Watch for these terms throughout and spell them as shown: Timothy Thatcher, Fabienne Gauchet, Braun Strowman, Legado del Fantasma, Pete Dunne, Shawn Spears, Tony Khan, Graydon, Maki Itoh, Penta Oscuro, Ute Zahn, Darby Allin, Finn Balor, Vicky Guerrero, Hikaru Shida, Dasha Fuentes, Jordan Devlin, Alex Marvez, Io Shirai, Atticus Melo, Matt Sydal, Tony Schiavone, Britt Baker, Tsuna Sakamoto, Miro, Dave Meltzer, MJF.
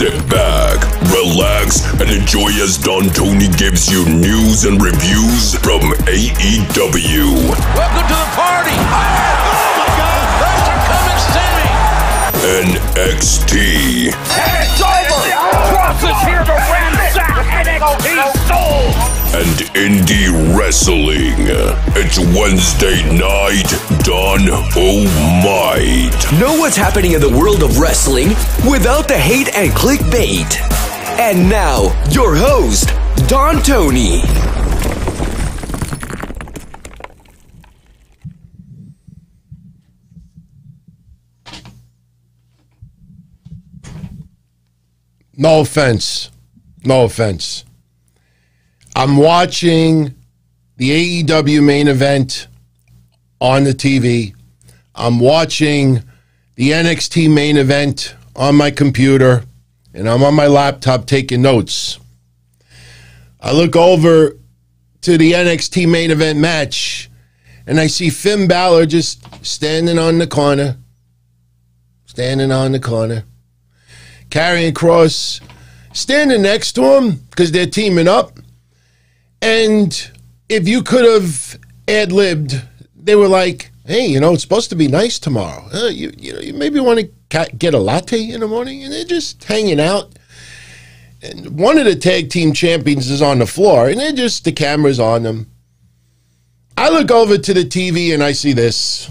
Sit back, relax, and enjoy as Don Tony gives you news and reviews from AEW. Welcome to the party! Oh my God, those are coming standing! NXT. It's over! Cross is here to ransack NXT souls! And indie wrestling. It's Wednesday night, Don O'Might. Know what's happening in the world of wrestling without the hate and clickbait. And now, your host, Don Tony. No offense. No offense. I'm watching the AEW main event on the TV. I'm watching the NXT main event on my computer. And I'm on my laptop taking notes. I look over to the NXT main event match. And I see Finn Balor just standing on the corner. Standing on the corner. Karrion Kross standing next to him because they're teaming up. And if you could have ad-libbed, they were like, hey, you know, it's supposed to be nice tomorrow. You maybe want to get a latte in the morning. And they're just hanging out. And one of the tag team champions is on the floor, and they're just, the camera's on them. I look over to the TV, and I see this.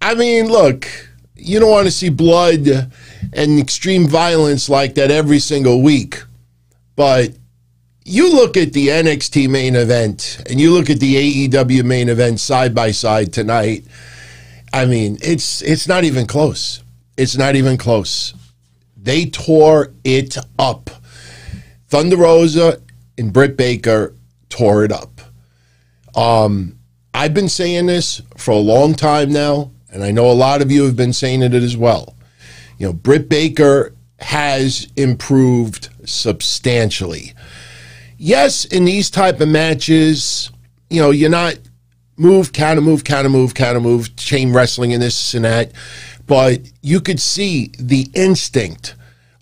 I mean, look, you don't want to see blood and extreme violence like that every single week. But you look at the NXT main event and you look at the AEW main event side by side tonight. I mean, it's not even close. It's not even close. They tore it up. Thunder Rosa and Britt Baker tore it up. I've been saying this for a long time now. And I know a lot of you have been saying it as well. You know, Britt Baker has improved substantially. Yes, in these type of matches, you know, you're not move, counter move, counter move, counter move, chain wrestling and this and that. But you could see the instinct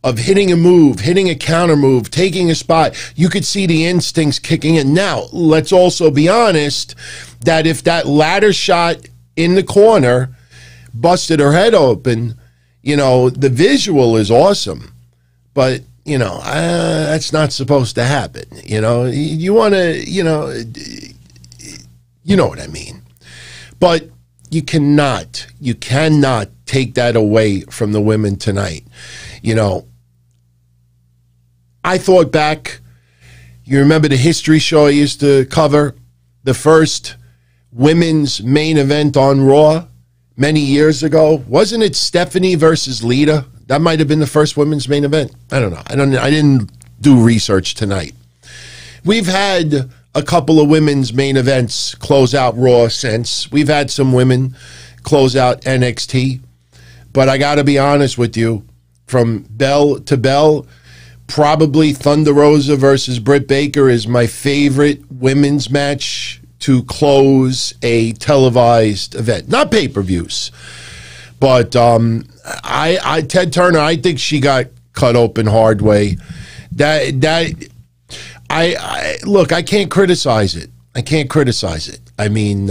of hitting a move, hitting a counter move, taking a spot. You could see the instincts kicking in. Now, let's also be honest that if that ladder shot in the corner busted her head open, you know, the visual is awesome, but, you know, that's not supposed to happen. You know, you want to, you know what I mean. But you cannot take that away from the women tonight. You know, I thought back, you remember the history show I used to cover, the first women's main event on Raw? Many years ago, wasn't it Stephanie versus Lita? That might have been the first women's main event. I don't know. I didn't do research tonight. We've had a couple of women's main events close out Raw since. We've had some women close out NXT. But I got to be honest with you, from bell to bell, probably Thunder Rosa versus Britt Baker is my favorite women's match to close a televised event. Not pay-per-views. But Ted Turner, I think she got cut open hard way. Look, I can't criticize it. I can't criticize it. I mean,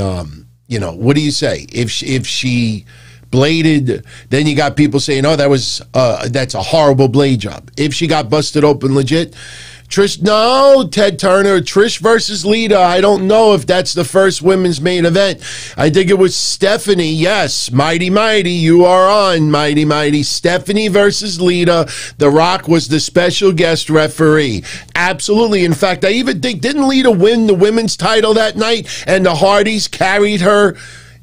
you know, what do you say? If she bladed, then you got people saying, oh, that's a horrible blade job. If she got busted open legit, Ted Turner, Trish versus Lita. I don't know if that's the first women's main event. I think it was Stephanie. Yes, Mighty Mighty, you are on, Mighty Mighty. Stephanie versus Lita. The Rock was the special guest referee. Absolutely. In fact, I even think, didn't Lita win the women's title that night? And the Hardys carried her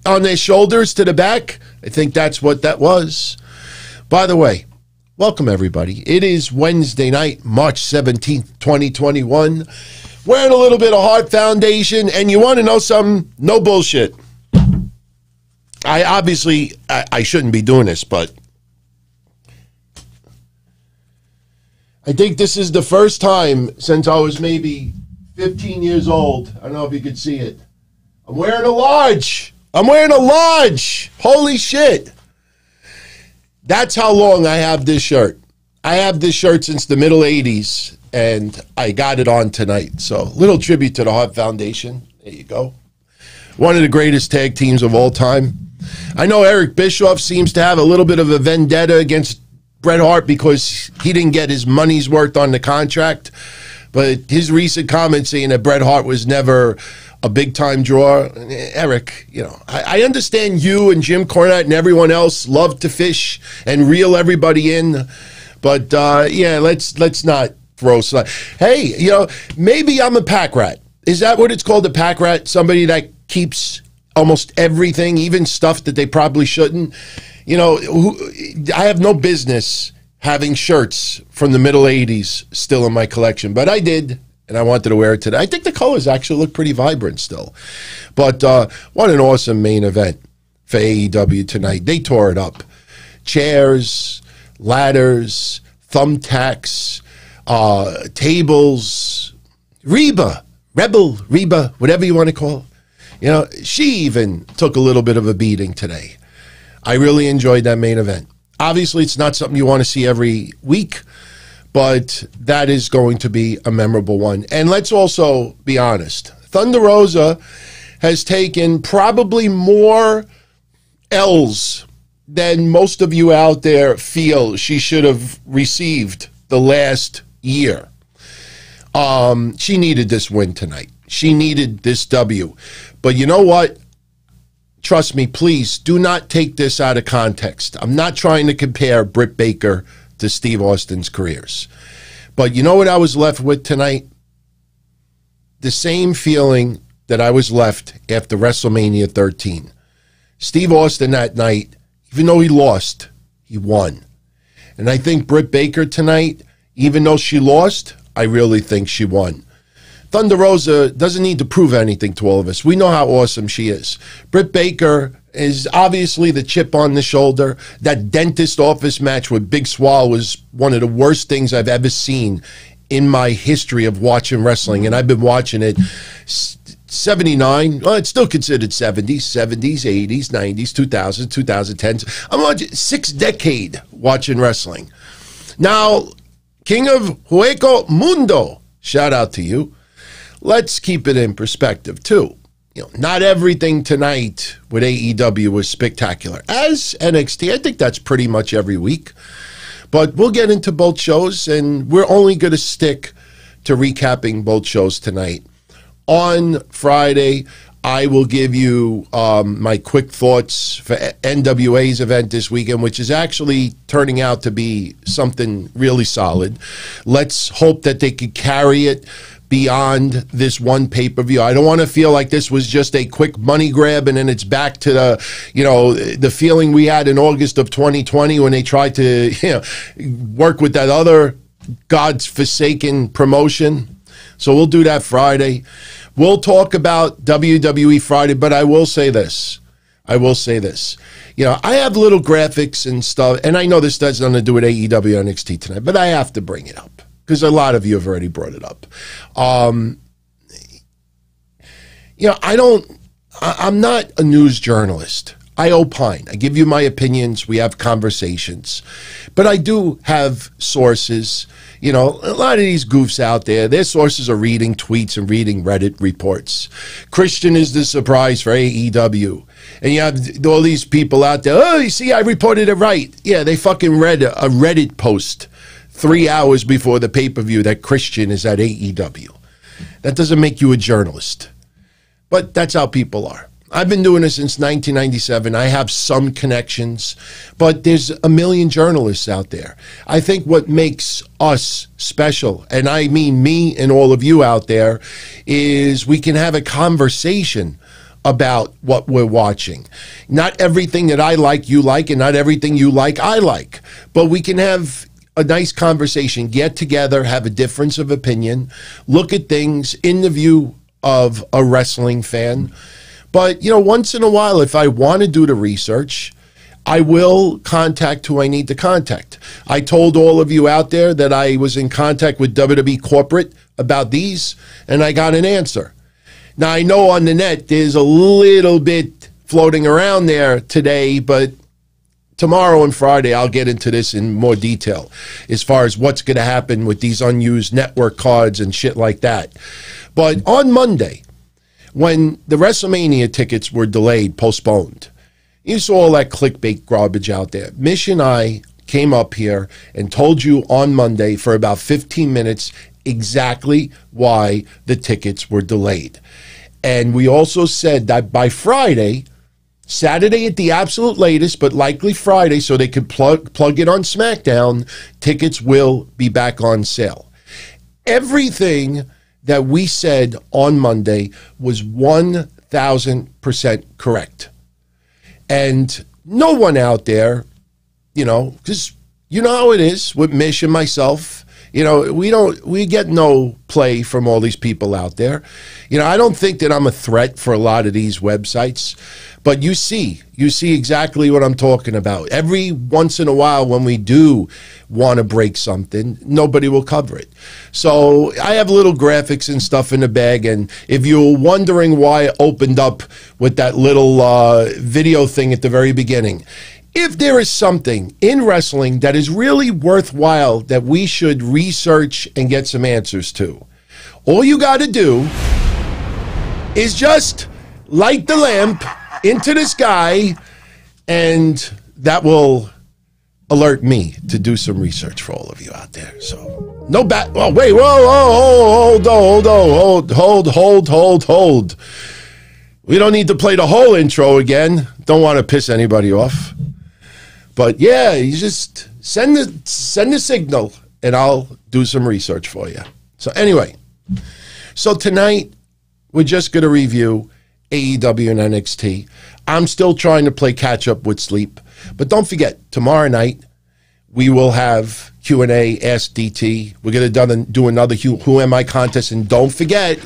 on their shoulders to the back? I think that's what that was. By the way, welcome, everybody. It is Wednesday night, March 17th, 2021. We're in a little bit of Heart Foundation, and you want to know something? No bullshit. I shouldn't be doing this, but I think this is the first time since I was maybe 15 years old. I don't know if you could see it. I'm wearing a large. Holy shit. That's how long I have this shirt. I have this shirt since the middle 80s, and I got it on tonight. So, little tribute to the Hart Foundation. There you go. One of the greatest tag teams of all time. I know Eric Bischoff seems to have a little bit of a vendetta against Bret Hart because he didn't get his money's worth on the contract. But his recent comments saying that Bret Hart was never a big-time draw. Eric, you know, I understand you and Jim Cornette and everyone else love to fish and reel everybody in. But, yeah, let's not throw slime. Hey, you know, maybe I'm a pack rat. Is that what it's called, a pack rat? Somebody that keeps almost everything, even stuff that they probably shouldn't. You know, I have no business having shirts from the middle 80s still in my collection. But I did, and I wanted to wear it today. I think the colors actually look pretty vibrant still. But what an awesome main event for AEW tonight. They tore it up. Chairs, ladders, thumbtacks, tables, Reba, Rebel, Reba, whatever you want to call her. You know, she even took a little bit of a beating today. I really enjoyed that main event. Obviously, it's not something you want to see every week, but that is going to be a memorable one. And let's also be honest. Thunder Rosa has taken probably more L's then most of you out there feel she should have received the last year. She needed this win tonight. She needed this W. But you know what? Trust me, please do not take this out of context. I'm not trying to compare Britt Baker to Steve Austin's careers. But you know what I was left with tonight? The same feeling that I was left after WrestleMania 13. Steve Austin that night, even though he lost, he won. And I think Britt Baker tonight, even though she lost, I really think she won. Thunder Rosa doesn't need to prove anything to all of us. We know how awesome she is. Britt Baker is obviously the chip on the shoulder. That dentist office match with Big Swall was one of the worst things I've ever seen in my history of watching wrestling. And I've been watching it 79, well, it's still considered 70s, 80s, 90s, 2000s, 2010s. I'm on six-decade watching wrestling. Now, King of Hueco Mundo, shout out to you. Let's keep it in perspective, too. You know, not everything tonight with AEW was spectacular. As NXT, I think that's pretty much every week. But we'll get into both shows, and we're only going to stick to recapping both shows tonight. On Friday, I will give you my quick thoughts for NWA's event this weekend, which is actually turning out to be something really solid. Let's hope that they could carry it beyond this one pay-per-view. I don't want to feel like this was just a quick money grab and then it's back to the, you know, the feeling we had in August of 2020 when they tried to, you know, work with that other God's forsaken promotion. So we'll do that Friday. We'll talk about WWE Friday, but I will say this. You know, I have little graphics and stuff, and I know this has nothing to do with AEW NXT tonight, but I have to bring it up because a lot of you have already brought it up. You know, I'm not a news journalist. I opine. I give you my opinions. We have conversations. But I do have sources. You know, a lot of these goofs out there, their sources are reading tweets and reading Reddit reports. Christian is the surprise for AEW. And you have all these people out there, oh, you see, I reported it right. Yeah, they fucking read a Reddit post 3 hours before the pay-per-view that Christian is at AEW. That doesn't make you a journalist. But that's how people are. I've been doing this since 1997. I have some connections, but there's a million journalists out there. I think what makes us special, and I mean me and all of you out there, is we can have a conversation about what we're watching. Not everything that I like, you like, and not everything you like, I like. But we can have a nice conversation, get together, have a difference of opinion, look at things in the view of a wrestling fan. But, you know, once in a while, if I want to do the research, I will contact who I need to contact. I told all of you out there that I was in contact with WWE Corporate about these, and I got an answer. Now, I know on the net, there's a little bit floating around there today, but tomorrow and Friday, I'll get into this in more detail as far as what's going to happen with these unused network cards and shit like that. But on Monday, when the WrestleMania tickets were delayed, postponed, you saw all that clickbait garbage out there. Mish and I came up here and told you on Monday for about 15 minutes exactly why the tickets were delayed. And we also said that by Friday, Saturday at the absolute latest, but likely Friday, so they could plug it on SmackDown, tickets will be back on sale. Everything that we said on Monday was 1,000% correct. And no one out there, you know, because you know how it is with Mish and myself. You know, we get no play from all these people out there. You know, I don't think that I'm a threat for a lot of these websites, but you see exactly what I'm talking about. Every once in a while when we do want to break something, nobody will cover it. So I have little graphics and stuff in the bag, and if you're wondering why it opened up with that little video thing at the very beginning, if there is something in wrestling that is really worthwhile that we should research and get some answers to, all you got to do is just light the lamp into the sky, and that will alert me to do some research for all of you out there. So no bad. Oh wait, whoa, whoa, hold. We don't need to play the whole intro again. Don't want to piss anybody off. But yeah, you just send the signal, and I'll do some research for you. So anyway, so tonight we're just going to review AEW and NXT. I'm still trying to play catch up with sleep, but don't forget tomorrow night we will have Q&A, Ask DT. We're going to do another Who Am I contest, and don't forget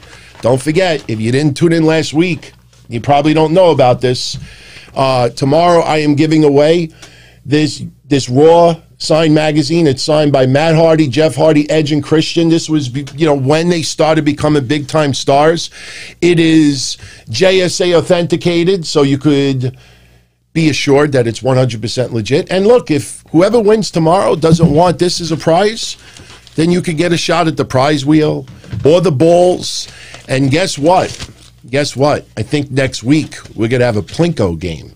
if you didn't tune in last week, you probably don't know about this. Tomorrow I am giving away this Raw signed magazine. It's signed by Matt Hardy, Jeff Hardy, Edge, and Christian. This was, you know, when they started becoming big-time stars. It is JSA authenticated, so you could be assured that it's 100% legit. And look, if whoever wins tomorrow doesn't want this as a prize, then you could get a shot at the prize wheel or the balls. And guess what? Guess what? I think next week we're going to have a Plinko game.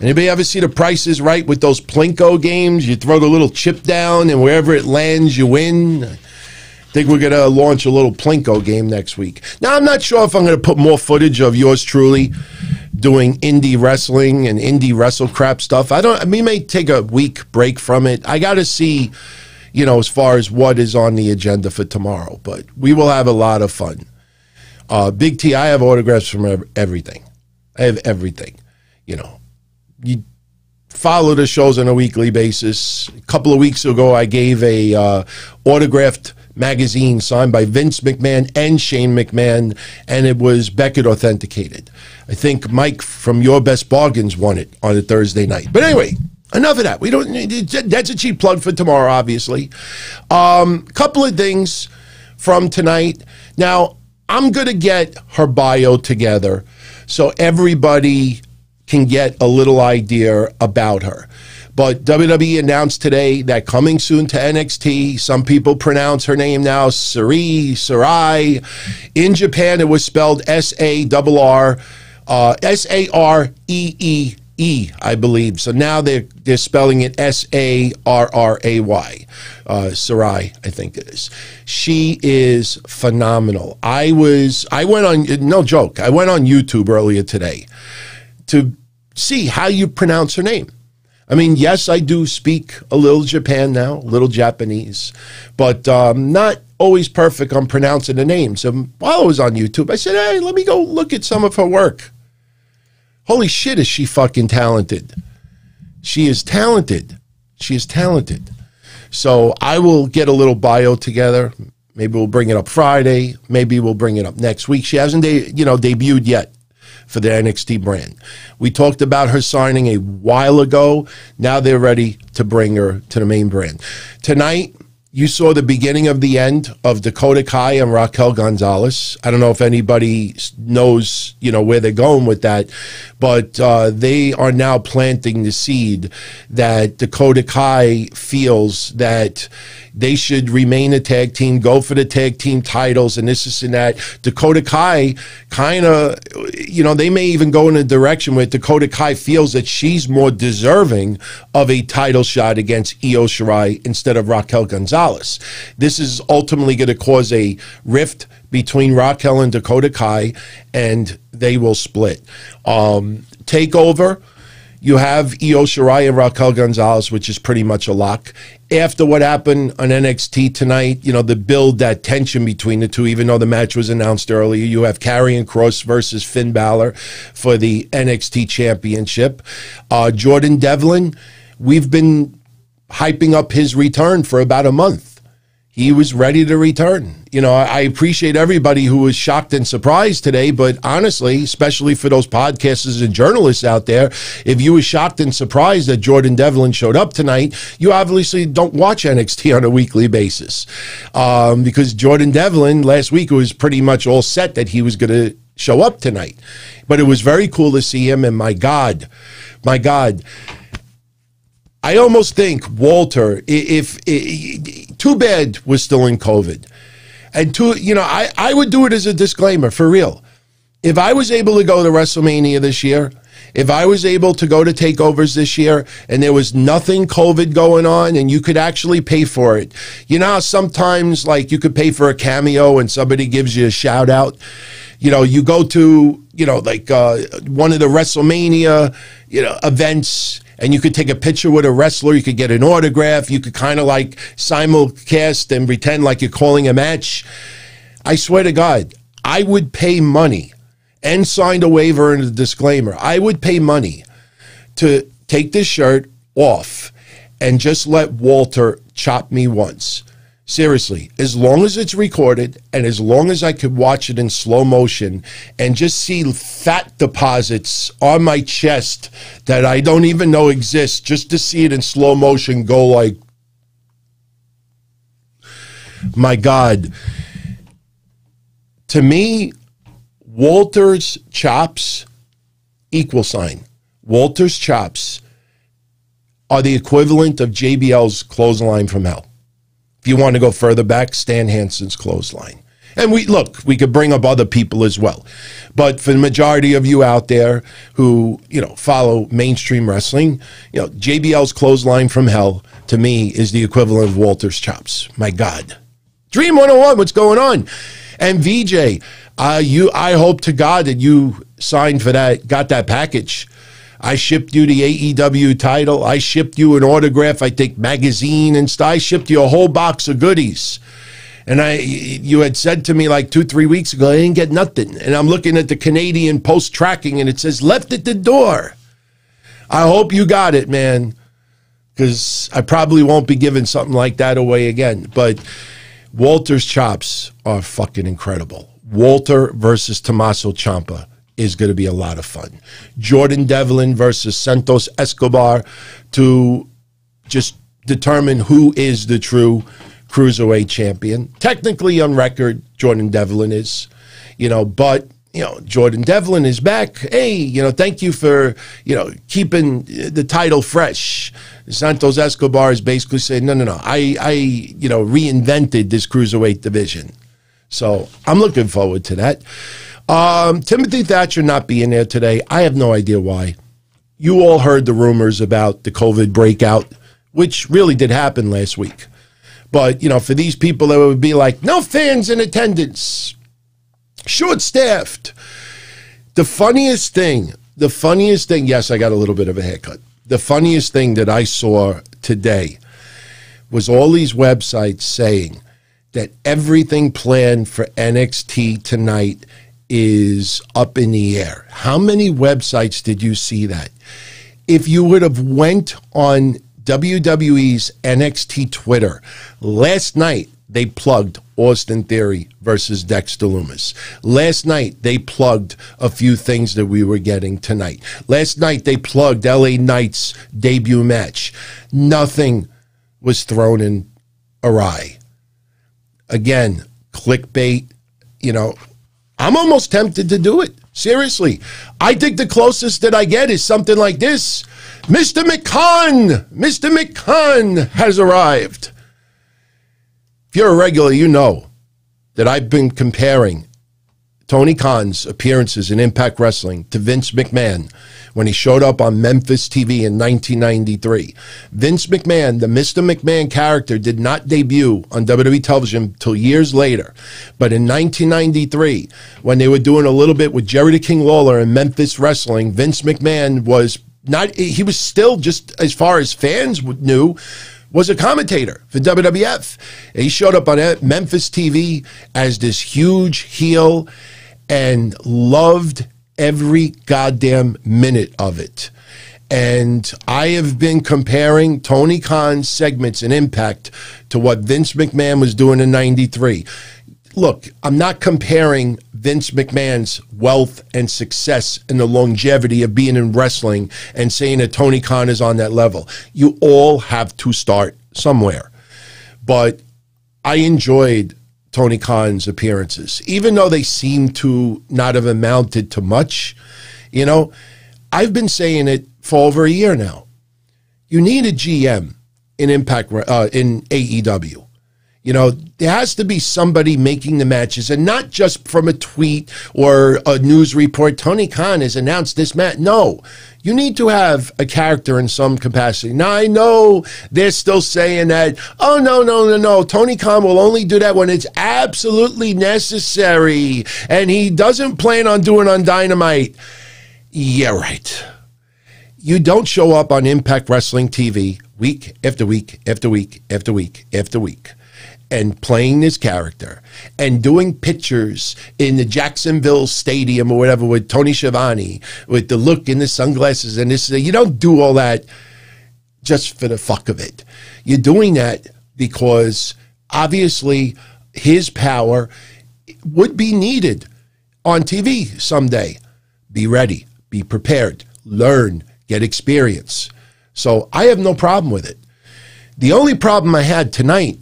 Anybody ever see The Price Is Right with those Plinko games? You throw the little chip down, and wherever it lands, you win. I think we're going to launch a little Plinko game next week. Now, I'm not sure if I'm going to put more footage of yours truly doing indie wrestling and indie wrestle crap stuff. We may take a week break from it. I got to see, you know, as far as what is on the agenda for tomorrow. But we will have a lot of fun. Big T, I have autographs from everything. I have everything, you know. You follow the shows on a weekly basis. A couple of weeks ago, I gave a autographed magazine signed by Vince McMahon and Shane McMahon, and it was Beckett authenticated. I think Mike from Your Best Bargains won it on a Thursday night. But anyway, enough of that. We don't. That's a cheap plug for tomorrow, obviously. Couple of things from tonight. Now, I'm going to get her bio together so everybody can get a little idea about her. But WWE announced today that coming soon to NXT, some people pronounce her name now Sarai. In Japan, it was spelled S-A-R-E-E-E, I believe. So now they're spelling it S-A-R-R-A-Y. Sarai, I think it is. She is phenomenal. I went on YouTube earlier today to see how you pronounce her name. I mean, yes, I do speak a little Japan now, a little Japanese, but not always perfect on pronouncing the names. And while I was on YouTube, I said, hey, let me go look at some of her work. Holy shit, is she fucking talented. She is talented. She is talented. So I will get a little bio together. Maybe we'll bring it up Friday. Maybe we'll bring it up next week. She hasn't debuted yet for the NXT brand. We talked about her signing a while ago. Now they're ready to bring her to the main brand. Tonight, You saw the beginning of the end of Dakota Kai and Raquel Gonzalez. I don't know if anybody knows, you know, where they're going with that, but they are now planting the seed that Dakota Kai feels that they should remain a tag team, go for the tag team titles, and this and that. Dakota Kai kind of, you know, they may even go in a direction where Dakota Kai feels that she's more deserving of a title shot against Io Shirai instead of Raquel Gonzalez. This is ultimately going to cause a rift between Raquel and Dakota Kai, and they will split. Takeover, you have Io Shirai and Raquel Gonzalez, which is pretty much a lock. After what happened on NXT tonight, you know, the build, that tension between the two, even though the match was announced earlier, you have Karrion Kross versus Finn Balor for the NXT Championship. Jordan Devlin, we've been hyping up his return for about a month. He was ready to return. You know, I appreciate everybody who was shocked and surprised today, but honestly, especially for those podcasters and journalists out there, if you were shocked and surprised that Jordan Devlin showed up tonight, you obviously don't watch NXT on a weekly basis. Because Jordan Devlin last week was pretty much all set that he was going to show up tonight. But it was very cool to see him, and my God, I almost think WALTER, if too bad was still in COVID. And you know, I would do it as a disclaimer, for real. If I was able to go to WrestleMania this year, if I was able to go to takeovers this year, and there was nothing COVID going on, and you could actually pay for it. You know how sometimes, like, you could pay for a cameo and somebody gives you a shout out? You know, you go to, you know, like one of the WrestleMania, you know, events, and you could take a picture with a wrestler, you could get an autograph, you could kind of like simulcast and pretend like you're calling a match. I swear to God, I would pay money and signed a waiver and a disclaimer. I would pay money to take this shirt off and just let WALTER chop me once. Seriously, as long as it's recorded and as long as I could watch it in slow motion and just see fat deposits on my chest that I don't even know exist, just to see it in slow motion go like, my God. To me, WALTER's chops, equal sign, WALTER's chops are the equivalent of JBL's clothesline from hell. If you want to go further back, Stan Hansen's clothesline. And we look, we could bring up other people as well. But for the majority of you out there who, you know, follow mainstream wrestling, you know, JBL's clothesline from hell, to me, is the equivalent of WALTER's chops. My God. Dream 101, what's going on? And VJ, I hope to God that you signed for that, got that package. I shipped you the AEW title. I shipped you an autograph, I think, magazine and stuff. I shipped you a whole box of goodies. And you had said to me like 2-3 weeks ago, I didn't get nothing. And I'm looking at the Canadian Post tracking, and it says, left at the door. I hope you got it, man, because I probably won't be giving something like that away again. But WALTER's chops are fucking incredible. WALTER versus Tommaso Ciampa is going to be a lot of fun. Jordan Devlin versus Santos Escobar to just determine who is the true cruiserweight champion. Technically on record, Jordan Devlin is, you know, but, you know, Jordan Devlin is back. Hey, you know, thank you for, you know, keeping the title fresh. Santos Escobar is basically saying, no, I you know, reinvented this cruiserweight division. So I'm looking forward to that. Timothy Thatcher not being there today. I have no idea why. You all heard the rumors about the COVID breakout, which really did happen last week. But, you know, for these people that would be like, no fans in attendance, short-staffed. The funniest thing, yes, I got a little bit of a haircut. The funniest thing that I saw today was all these websites saying that everything planned for NXT tonight is up in the air. How many websites did you see that? If you would have went on WWE's NXT Twitter, last night they plugged Austin Theory versus Dexter Lumis. Last night they plugged a few things that we were getting tonight. Last night they plugged LA Knight's debut match. Nothing was thrown in awry. Again, clickbait, you know, I'm almost tempted to do it. Seriously. I think the closest that I get is something like this. Mr. McCann. Mr. McCann has arrived. If you're a regular, you know that I've been comparing Tony Khan's appearances in Impact Wrestling to Vince McMahon when he showed up on Memphis TV in 1993. Vince McMahon, the Mr. McMahon character, did not debut on WWE television until years later. But in 1993, when they were doing a little bit with Jerry the King Lawler in Memphis Wrestling, Vince McMahon was not, he was still, just as far as fans knew, was a commentator for WWF. And he showed up on Memphis TV as this huge heel and loved every goddamn minute of it. And I have been comparing Tony Khan's segments in Impact to what Vince McMahon was doing in 93. Look, I'm not comparing Vince McMahon's wealth and success and the longevity of being in wrestling and saying that Tony Khan is on that level. You all have to start somewhere. But I enjoyed Tony Khan's appearances, even though they seem to not have amounted to much. You know, I've been saying it for over a year now. You need a GM in Impact, in AEW. You know, there has to be somebody making the matches, and not just from a tweet or a news report. Tony Khan has announced this match. No, you need to have a character in some capacity. Now, I know they're still saying that, oh, no, no, no, no, Tony Khan will only do that when it's absolutely necessary, and he doesn't plan on doing on Dynamite. Yeah, right. You don't show up on Impact Wrestling TV week after week after week after week after week and playing this character and doing pictures in the Jacksonville Stadium or whatever with Tony Schiavone with the look and the sunglasses and this. You don't do all that just for the fuck of it. You're doing that because obviously his power would be needed on TV someday. Be ready, be prepared, learn, get experience. So I have no problem with it. The only problem I had tonight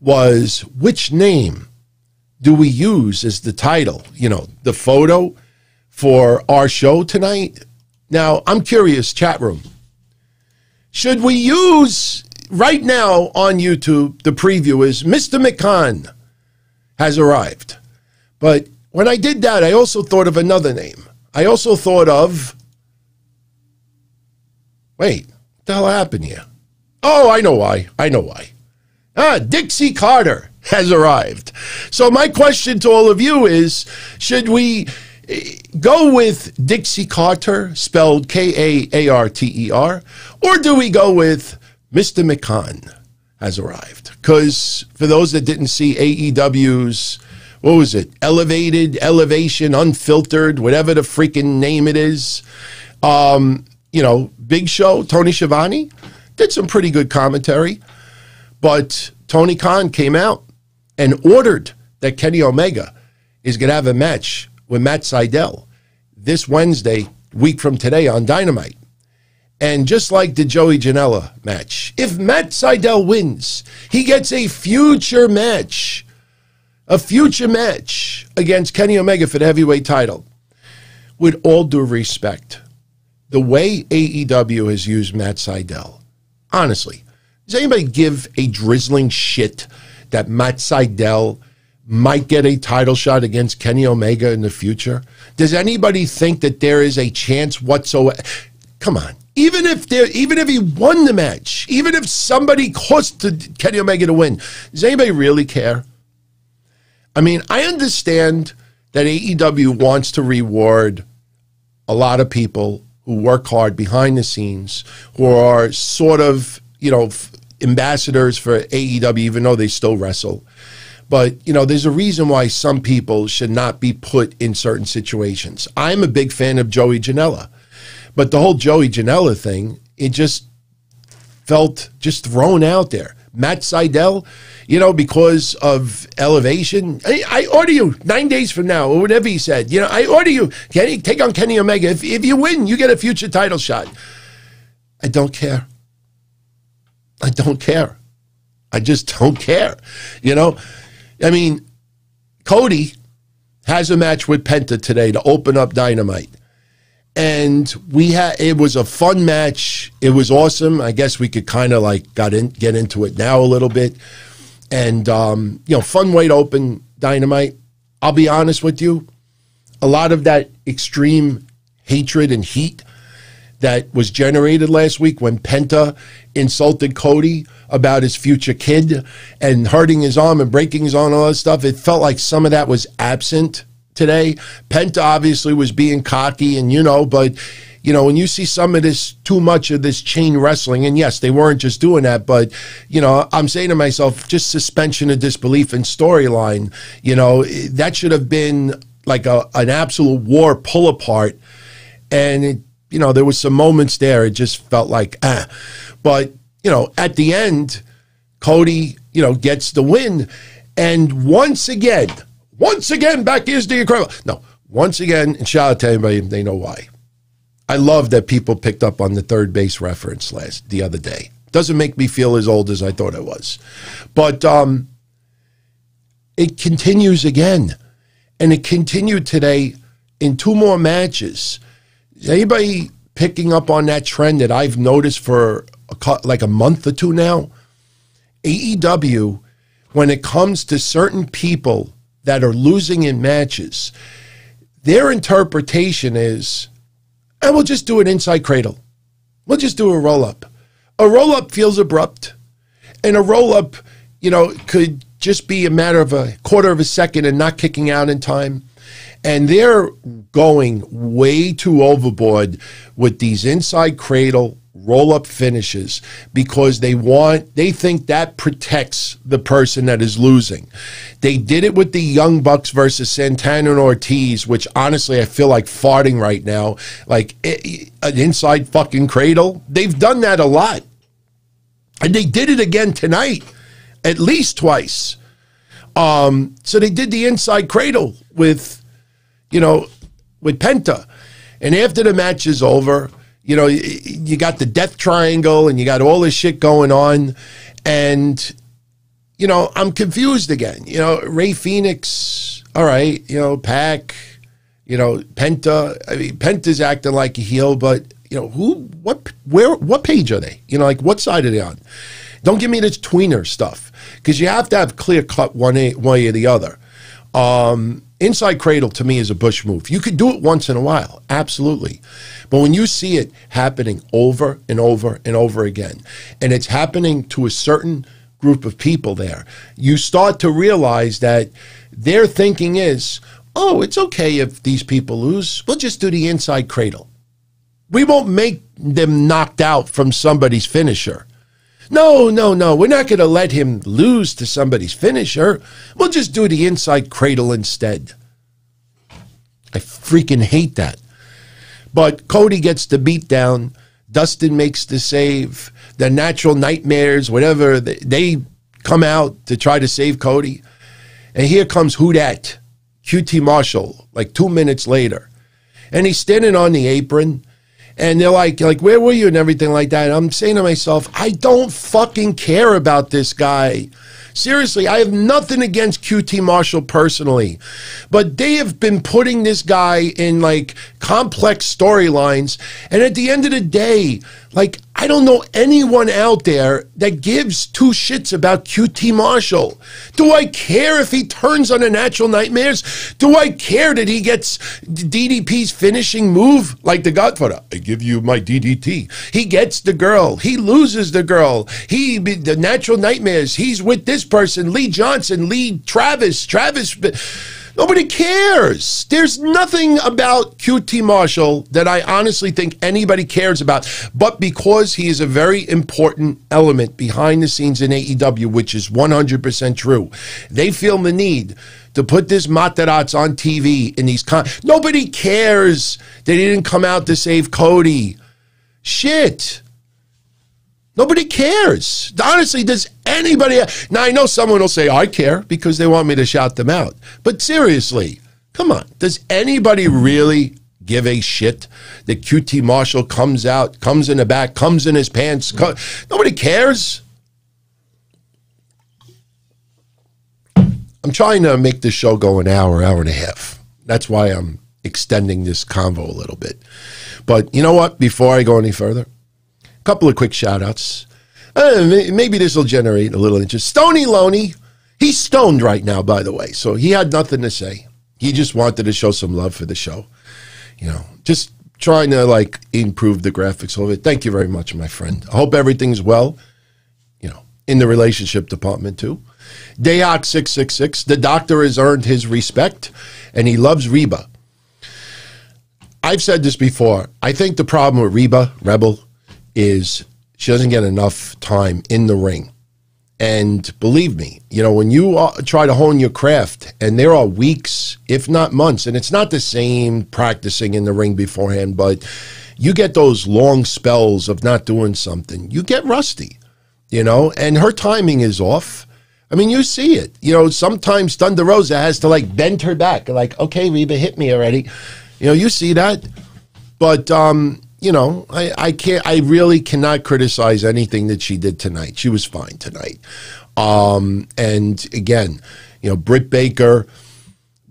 was which name do we use as the title, you know, the photo for our show tonight? Now, I'm curious, chat room, should we use, right now on YouTube, the preview is Mr. McCann has arrived. But when I did that, I also thought of another name. I also thought of, wait, what the hell happened here? Oh, I know why, I know why. Ah, Dixie Carter has arrived. So my question to all of you is, should we go with Dixie Carter, spelled K-A-A-R-T-E-R, or do we go with Mr. McCann has arrived? Because for those that didn't see AEW's, what was it, Elevated, Elevation, Unfiltered, whatever the freaking name it is, you know, Big Show, Tony Schiavone, did some pretty good commentary. But Tony Khan came out and ordered that Kenny Omega is going to have a match with Matt Sydal this Wednesday, week from today, on Dynamite. And just like the Joey Janela match, if Matt Sydal wins, he gets a future match against Kenny Omega for the heavyweight title. With all due respect, the way AEW has used Matt Sydal, honestly, does anybody give a drizzling shit that Matt Sydal might get a title shot against Kenny Omega in the future? Does anybody think that there is a chance whatsoever? Come on. Even if he won the match, even if somebody cost Kenny Omega to win, does anybody really care? I mean, I understand that AEW wants to reward a lot of people who work hard behind the scenes, who are sort of, you know, ambassadors for AEW, even though they still wrestle. But, you know, there's a reason why some people should not be put in certain situations. I'm a big fan of Joey Janela, but the whole Joey Janela thing, it just felt just thrown out there. Matt Sydal, you know, because of Elevation, I order you 9 days from now, or whatever he said. You know, I order you, Kenny, take on Kenny Omega. If you win, you get a future title shot. I don't care. I don't care. I just don't care. You know, I mean, Cody has a match with Penta today to open up Dynamite. And we had, it was a fun match. It was awesome. I guess we could kind of like get into it now a little bit. And, you know, fun way to open Dynamite. I'll be honest with you. A lot of that extreme hatred and heat that was generated last week when Penta insulted Cody about his future kid and hurting his arm and breaking his arm and all that stuff, it felt like some of that was absent today. Penta obviously was being cocky and, you know, but, you know, when you see some of this, too much of this chain wrestling, and yes, they weren't just doing that, but, you know, I'm saying to myself, just suspension of disbelief and storyline, you know, that should have been like an absolute war pull apart. And it, you know, there was some moments there. It just felt like, ah. But, you know, at the end, Cody, you know, gets the win. And once again, back is the incredible. No, once again, and shout out to everybody, they know why. I love that people picked up on the third base reference the other day. Doesn't make me feel as old as I thought I was. But it continues again. And it continued today in two more matches. Is anybody picking up on that trend that I've noticed for like a month or two now? AEW, when it comes to certain people that are losing in matches, their interpretation is, and we'll just do an inside cradle. We'll just do a roll-up. A roll-up feels abrupt. And a roll-up, you know, could just be a matter of a quarter of a second and not kicking out in time. And they're going way too overboard with these inside cradle roll-up finishes because they think that protects the person that is losing. They did it with the Young Bucks versus Santana and Ortiz, which honestly I feel like farting right now, like an inside fucking cradle. They've done that a lot. And they did it again tonight, at least twice. So they did the inside cradle with, you know, with Penta. And after the match is over, you know, you got the death triangle and you got all this shit going on. And, you know, I'm confused again. You know, Rey Fénix, all right, you know, Pac, you know, Penta. I mean, Penta's acting like a heel, but, you know, what page are they? You know, like, what side are they on? Don't give me this tweener stuff because you have to have clear-cut one way or the other. Inside cradle, to me, is a Bush move. You could do it once in a while, absolutely. But when you see it happening over and over and over again, and it's happening to a certain group of people there, you start to realize that their thinking is, oh, it's okay if these people lose. We'll just do the inside cradle. We won't make them knocked out from somebody's finisher. No, no, no, we're not going to let him lose to somebody's finisher. We'll just do the inside cradle instead. I freaking hate that. But Cody gets the beatdown. Dustin makes the save. The natural nightmares, whatever, they come out to try to save Cody. And here comes who dat? QT Marshall, like 2 minutes later. And he's standing on the apron. And they're like, where were you and everything like that? And I'm saying to myself, I don't fucking care about this guy. Seriously, I have nothing against QT Marshall personally. But they have been putting this guy in, like, complex storylines. And at the end of the day, like, I don't know anyone out there that gives two shits about QT Marshall. Do I care if he turns on the natural nightmares? Do I care that he gets DDP's finishing move like the Godfather? I give you my DDT. He gets the girl. He loses the girl. He, the natural nightmares. He's with this person, Lee Johnson, Lee Travis, Travis. Nobody cares. There's nothing about QT Marshall that I honestly think anybody cares about. But because he is a very important element behind the scenes in AEW, which is 100% true, they feel the need to put this Matarazzo on TV in these... Nobody cares that he didn't come out to save Cody. Shit. Nobody cares. Honestly, does anybody... Now, I know someone will say, I care, because they want me to shout them out. But seriously, come on. Does anybody really give a shit that QT Marshall comes out, comes in the back, comes in his pants? Nobody cares. I'm trying to make this show go an hour, hour and a half. That's why I'm extending this convo a little bit. But you know what? Before I go any further, a couple of quick shout-outs. Maybe this will generate a little interest. Stoney Loney, he's stoned right now, by the way, so he had nothing to say. He just wanted to show some love for the show. You know, just trying to, like, improve the graphics a little bit. Thank you very much, my friend. I hope everything's well, you know, in the relationship department, too. Dayoc666, the doctor has earned his respect, and he loves Reba. I've said this before. I think the problem with Reba, Rebel, is she doesn't get enough time in the ring. And believe me, you know, when you try to hone your craft, and there are weeks, if not months, and it's not the same practicing in the ring beforehand, but you get those long spells of not doing something. You get rusty, you know, and her timing is off. I mean, you see it. You know, sometimes Thunder Rosa has to, like, bend her back. Like, okay, Reba, hit me already. You know, you see that. But, you know, I really cannot criticize anything that she did tonight. She was fine tonight. And, again, you know, Britt Baker,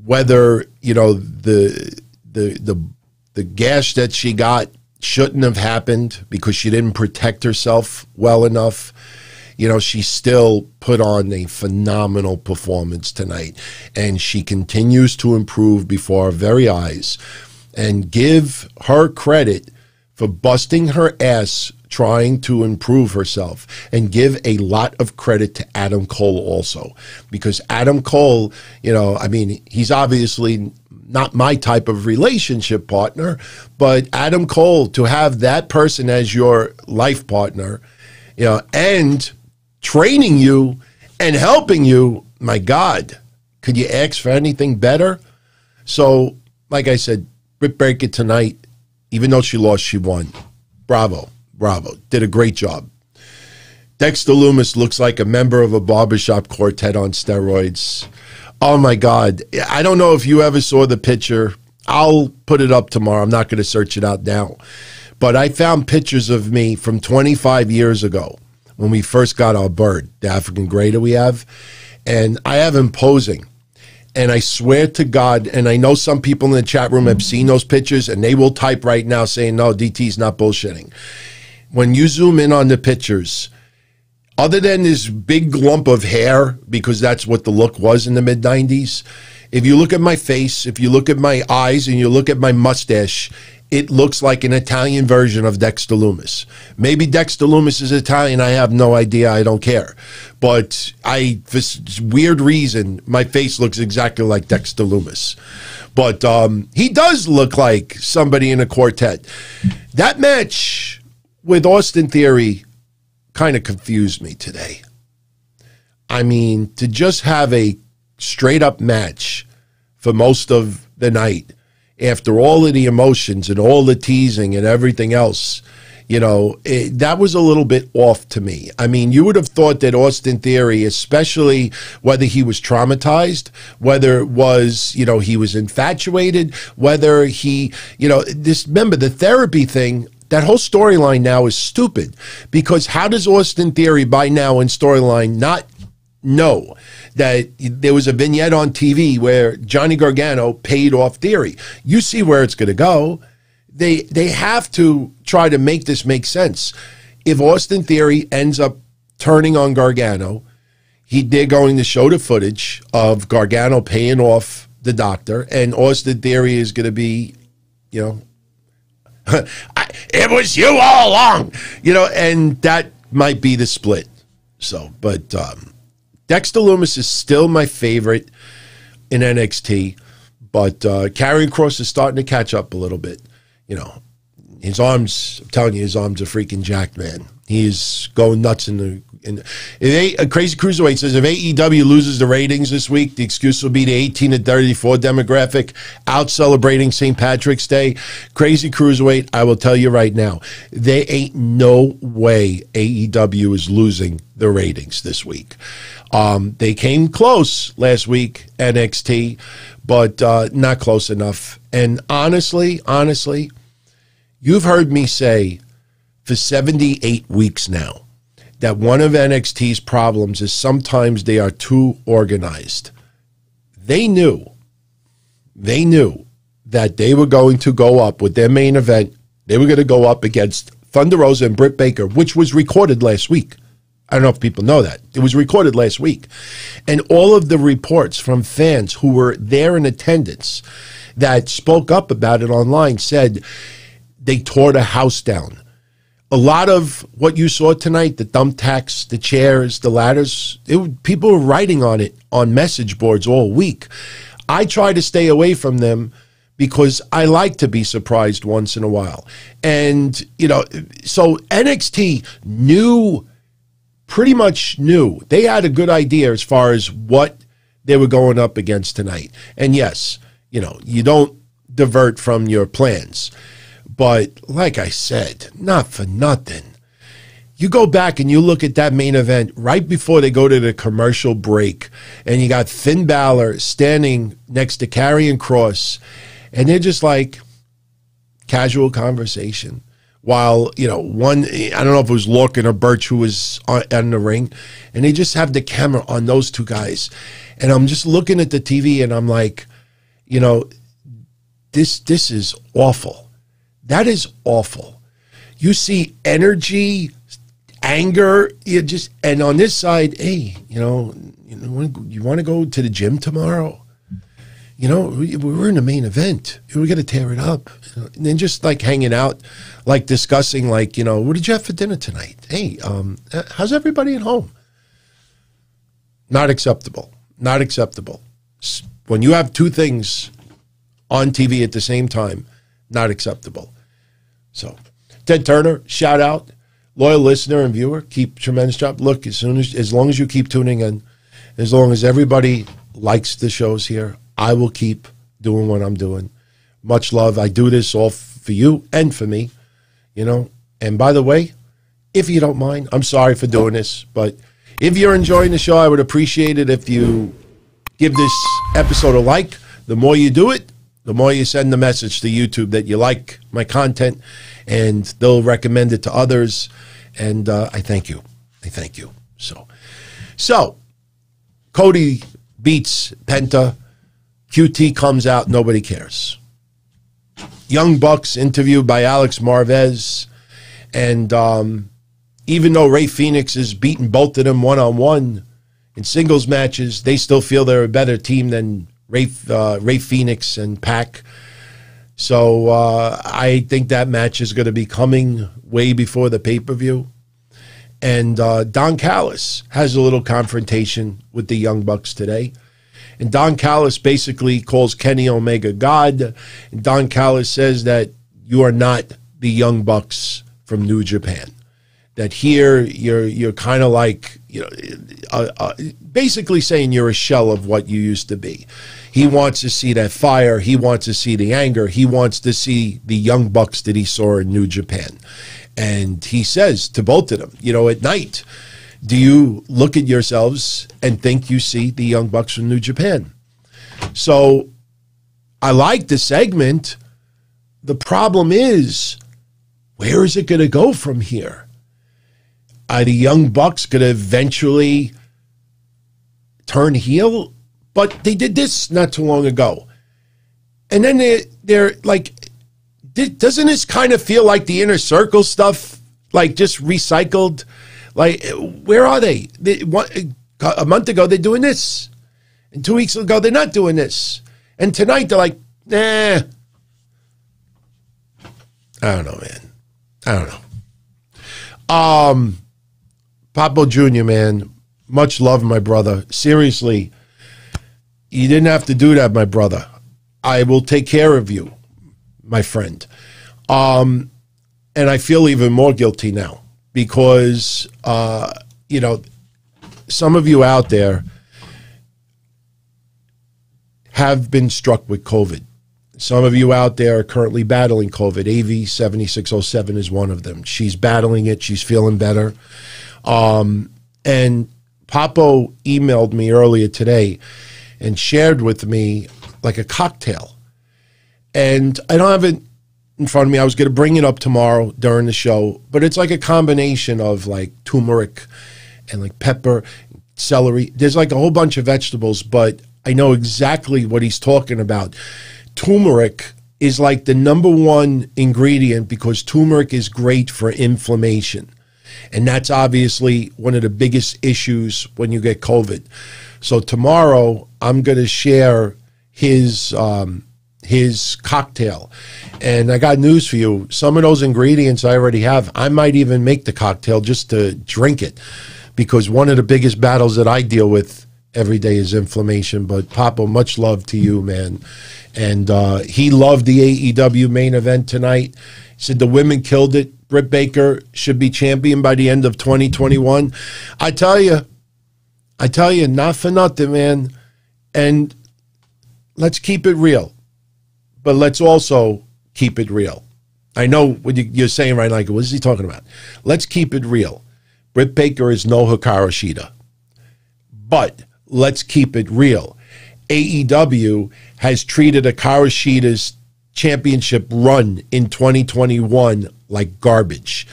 whether, you know, the gash that she got shouldn't have happened because she didn't protect herself well enough, you know, she still put on a phenomenal performance tonight, and she continues to improve before our very eyes. And give her credit for busting her ass trying to improve herself, and give a lot of credit to Adam Cole also, because Adam Cole, you know, I mean, he's obviously not my type of relationship partner, but Adam Cole, to have that person as your life partner, you know, and training you and helping you, my God, could you ask for anything better? So, like I said, Britt Baker tonight, even though she lost, she won. Bravo, bravo, did a great job. Dexter Lumis looks like a member of a barbershop quartet on steroids. Oh my God, I don't know if you ever saw the picture. I'll put it up tomorrow. I'm not going to search it out now. But I found pictures of me from 25 years ago, when we first got our bird, the African Grey that we have, and I have him posing. And I swear to God, and I know some people in the chat room have seen those pictures, and they will type right now saying, no, DT's not bullshitting. When you zoom in on the pictures, other than this big lump of hair, because that's what the look was in the mid-90s, if you look at my face, if you look at my eyes, and you look at my mustache, it looks like an Italian version of Dexter Lumis. Maybe Dexter Lumis is Italian. I have no idea. I don't care. But I, for weird reason, my face looks exactly like Dexter Lumis. But he does look like somebody in a quartet. That match with Austin Theory kind of confused me today. I mean, to just have a straight-up match for most of the night, after all of the emotions and all the teasing and everything else, you know, that was a little bit off to me. I mean, you would have thought that Austin Theory, especially whether he was traumatized, whether it was, you know, he was infatuated, whether he, you know, this, remember the therapy thing, that whole storyline now is stupid, because how does Austin Theory by now in storyline not know that there was a vignette on TV where Johnny Gargano paid off Theory? You see where it's going to go. They have to try to make this make sense. If Austin Theory ends up turning on Gargano, they're going to show the footage of Gargano paying off the doctor, and Austin Theory is going to be, you know, it was you all along, you know, and that might be the split. So, but, Dexter Lumis is still my favorite in NXT, but Karrion Kross is starting to catch up a little bit. You know, his arms, I'm telling you, his arms are freaking jacked, man. He's going nuts in the... Crazy Cruiserweight says, if AEW loses the ratings this week, the excuse will be the 18 to 34 demographic out celebrating St. Patrick's Day. Crazy Cruiserweight, I will tell you right now, there ain't no way AEW is losing the ratings this week. They came close last week, NXT, but not close enough. And honestly, you've heard me say for 78 weeks now that one of NXT's problems is sometimes they are too organized. They knew that they were going to go up with their main event. They were going to go up against Thunder Rosa and Britt Baker, which was recorded last week. I don't know if people know that. It was recorded last week. And all of the reports from fans who were there in attendance that spoke up about it online said they tore the house down. A lot of what you saw tonight, the thumbtacks, the chairs, the ladders, people were writing on it on message boards all week. I try to stay away from them because I like to be surprised once in a while. And, you know, so NXT pretty much knew. They had a good idea as far as what they were going up against tonight. And yes, you know, you don't divert from your plans. But like I said, not for nothing. You go back and you look at that main event right before they go to the commercial break, and you got Finn Balor standing next to Karrion Kross, and they're just like casual conversation. While, you know, one, I don't know if it was Lorcan or Burch who was on the ring, and they just have the camera on those two guys. And I'm just looking at the TV and I'm like, you know, this is awful. That is awful. You see energy, anger, and on this side, hey, you want to go to the gym tomorrow? You know, we're in the main event. We're going to tear it up. And then just like hanging out, like discussing, like, you know, what did you have for dinner tonight? Hey, how's everybody at home? Not acceptable. Not acceptable. When you have two things on TV at the same time, not acceptable. So, Ted Turner, shout out. Loyal listener and viewer, keep tremendous job. Look, as long as you keep tuning in, as long as everybody likes the shows here, I will keep doing what I'm doing. Much love. I do this all for you and for me, you know. And by the way, if you don't mind, I'm sorry for doing this, but if you're enjoying the show, I would appreciate it if you give this episode a like. The more you do it, the more you send the message to YouTube that you like my content, and they'll recommend it to others. And I thank you. I thank you. So Cody beats Penta. QT comes out. Nobody cares. Young Bucks interviewed by Alex Marvez. And even though Rey Fenix has beaten both of them one-on-one in singles matches, they still feel they're a better team than Rey Fenix and Pac. So I think that match is going to be coming way before the pay-per-view. And Don Callis has a little confrontation with the Young Bucks today. And Don Callis basically calls Kenny Omega God. And Don Callis says that you are not the Young Bucks from New Japan. That here you're kind of like, you know, basically saying you're a shell of what you used to be. He wants to see that fire. He wants to see the anger. He wants to see the Young Bucks that he saw in New Japan. And he says to both of them, you know, at night, do you look at yourselves and think you see the Young Bucks from New Japan? So I like the segment. The problem is, where is it going to go from here? Are the Young Bucks going to eventually turn heel? But they did this not too long ago. And then they're like, doesn't this kind of feel like the Inner Circle stuff? Like just recycled? Like, where are they? A month ago, they're doing this. And 2 weeks ago, they're not doing this. And tonight, they're like, nah. I don't know, man. I don't know. Papo Jr., man, much love, my brother. Seriously, you didn't have to do that, my brother. I will take care of you, my friend. And I feel even more guilty now. Because, you know, some of you out there have been struck with COVID. Some of you out there are currently battling COVID. AV 7607 is one of them. She's battling it. She's feeling better. And Papo emailed me earlier today and shared with me like a cocktail. And I don't have it in front of me. I was going to bring it up tomorrow during the show, but it's like a combination of like turmeric and like pepper, celery. There's like a whole bunch of vegetables, but I know exactly what he's talking about. Turmeric is like the #1 ingredient because turmeric is great for inflammation. And that's obviously one of the biggest issues when you get COVID. So tomorrow I'm going to share his cocktail. And I got news for you. Some of those ingredients I already have. I might even make the cocktail just to drink it, because one of the biggest battles that I deal with every day is inflammation. But Papa, much love to you, man. And he loved the AEW main event tonight. He said the women killed it. Britt Baker should be champion by the end of 2021. I tell you, not for nothing, man. And let's keep it real, but let's also keep it real. I know what you're saying right now. Like, what is he talking about? Let's keep it real. Britt Baker is no Hikaru Shida, but let's keep it real. AEW has treated Hikaru Shida's championship run in 2021 like garbage.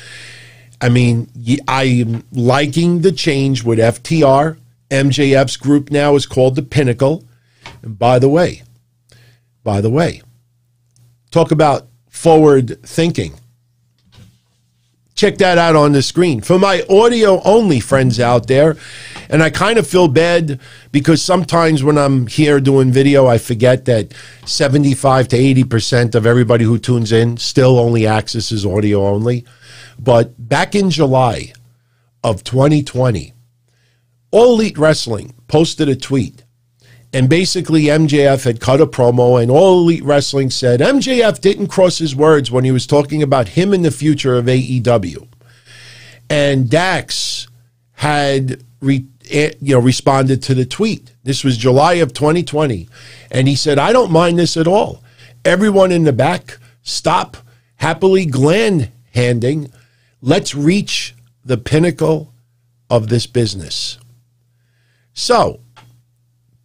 I mean, I'm liking the change with FTR. MJF's group now is called the Pinnacle. And by the way, talk about forward thinking. Check that out on the screen. For my audio-only friends out there, and I kind of feel bad because sometimes when I'm here doing video, I forget that 75 to 80% of everybody who tunes in still only accesses audio only. But back in July of 2020, All Elite Wrestling posted a tweet. And basically, MJF had cut a promo, and All Elite Wrestling said, MJF didn't cross his words when he was talking about him in the future of AEW. And Dax had responded to the tweet. This was July of 2020. And he said, I don't mind this at all. Everyone in the back, stop happily glad-handing. Let's reach the pinnacle of this business. So,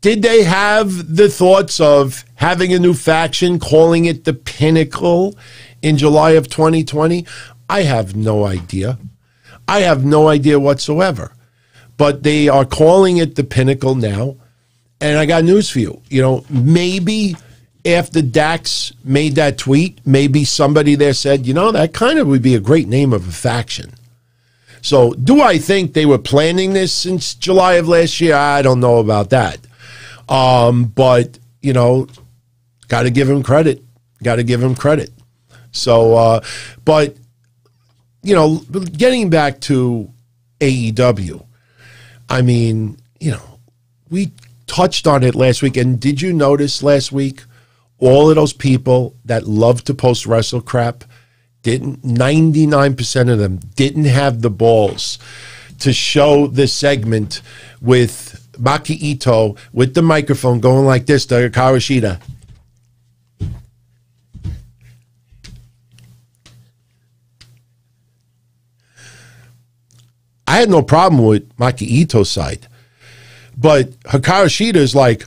did they have the thoughts of having a new faction, calling it the Pinnacle in July of 2020? I have no idea. I have no idea whatsoever. But they are calling it the Pinnacle now. And I got news for you. You know, maybe after Dax made that tweet, maybe somebody there said, you know, that kind of would be a great name of a faction. So do I think they were planning this since July of last year? I don't know about that. But, you know, got to give him credit. Got to give him credit. So, but, you know, getting back to AEW, I mean, you know, we touched on it last week. And did you notice last week all of those people that love to post wrestle crap didn't, 99% of them didn't have the balls to show this segment with Maki Ito with the microphone going like this to Hikaru Shida. I had no problem with Maki Ito's side, but Hikaru Shida is like,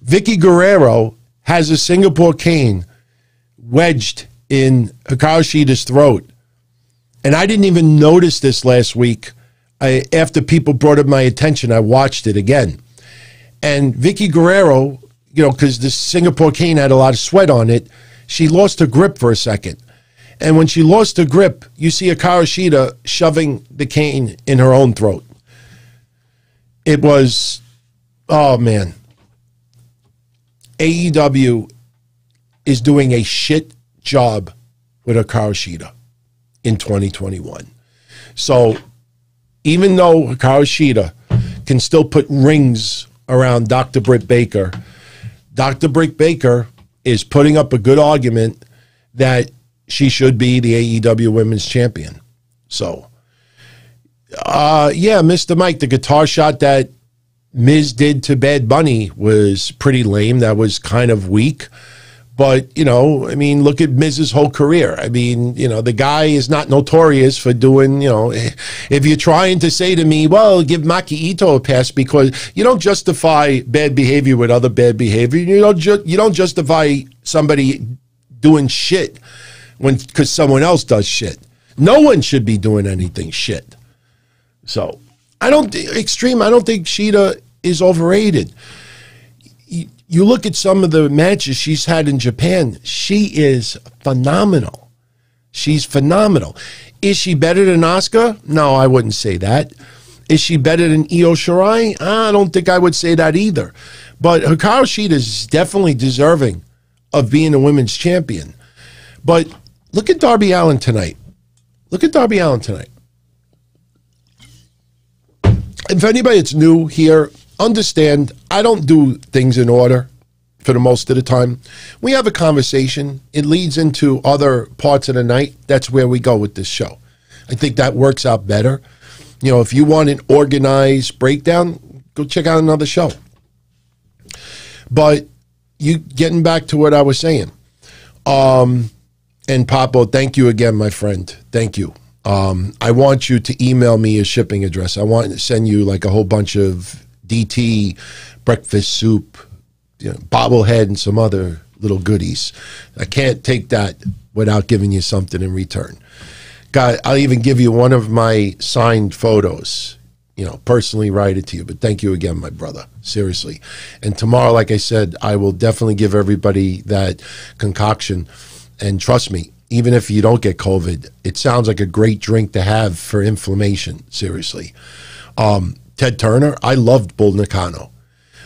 Vicky Guerrero has a Singapore cane wedged in Hikaru Shida's throat. And I didn't even notice this last week. After people brought it my attention, I watched it again. And Vicky Guerrero, you know, because the Singapore cane had a lot of sweat on it, she lost her grip for a second. And when she lost her grip, you see Hikaru Shida shoving the cane in her own throat. It was, oh man. AEW is doing a shit job with Hikaru Shida in 2021. So even though Hikaru Shida can still put rings around Dr. Britt Baker, Dr. Britt Baker is putting up a good argument that she should be the AEW Women's Champion. So, yeah, Mr. Mike, the guitar shot that Miz did to Bad Bunny was pretty lame. That was kind of weak. But, you know, I mean, look at Miz's whole career. I mean, you know, the guy is not notorious for doing, you know, if you're trying to say to me, well, give Maki Ito a pass because you don't justify bad behavior with other bad behavior. You don't justify somebody doing shit because someone else does shit. No one should be doing anything shit. So I don't think Extreme. I don't think Shida is overrated. You look at some of the matches she's had in Japan. She is phenomenal. She's phenomenal. Is she better than Asuka? No, I wouldn't say that. Is she better than Io Shirai? I don't think I would say that either. But Hikaru Shida is definitely deserving of being a women's champion. But look at Darby Allin tonight. Look at Darby Allin tonight. If anybody that's new here, understand, I don't do things in order for the most of the time. We have a conversation. It leads into other parts of the night. That's where we go with this show. I think that works out better. You know, if you want an organized breakdown, go check out another show. But you getting back to what I was saying. And Papo, thank you again, my friend. Thank you. I want you to email me a shipping address. I want to send you like a whole bunch of DT, breakfast soup, you know, bobblehead, and some other little goodies. I can't take that without giving you something in return. God, I'll even give you one of my signed photos, you know, personally write it to you. But thank you again, my brother, seriously. And tomorrow, like I said, I will definitely give everybody that concoction. And trust me, even if you don't get COVID, it sounds like a great drink to have for inflammation, seriously. Ted Turner, I loved Bull Nakano.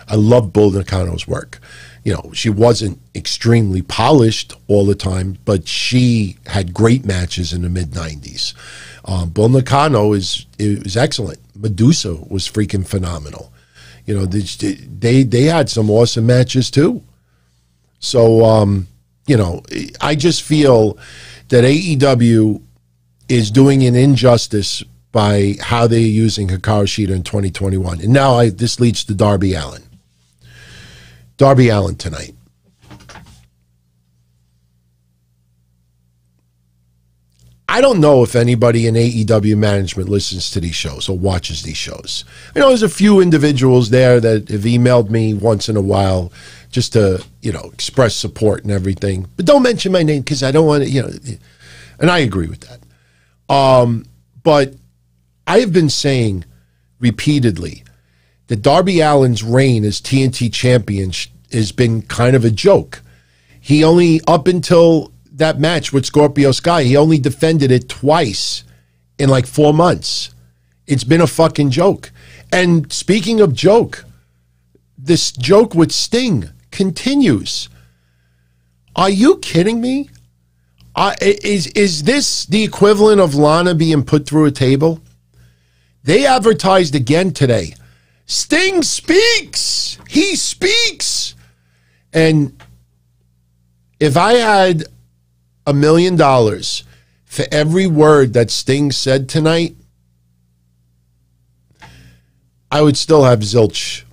I loved Bull Nakano's work. You know, she wasn't extremely polished all the time, but she had great matches in the mid-90s. Bull Nakano is excellent. Medusa was freaking phenomenal. You know, they had some awesome matches too. So, you know, I just feel that AEW is doing an injustice by how they're using Hikaru Shida in 2021. And now this leads to Darby Allin. Darby Allin tonight. I don't know if anybody in AEW management listens to these shows or watches these shows. You know, there's a few individuals there that have emailed me once in a while just to, you know, express support and everything. But don't mention my name because I don't want to, you know, and I agree with that. But I have been saying repeatedly that Darby Allin's reign as TNT champion has been kind of a joke. He only, up until that match with Scorpio Sky, he only defended it twice in like 4 months. It's been a fucking joke. And speaking of joke, this joke with Sting continues. Are you kidding me? Is this the equivalent of Lana being put through a table? They advertised again today. Sting speaks. He speaks. And if I had $1 million for every word that Sting said tonight, I would still have zilch.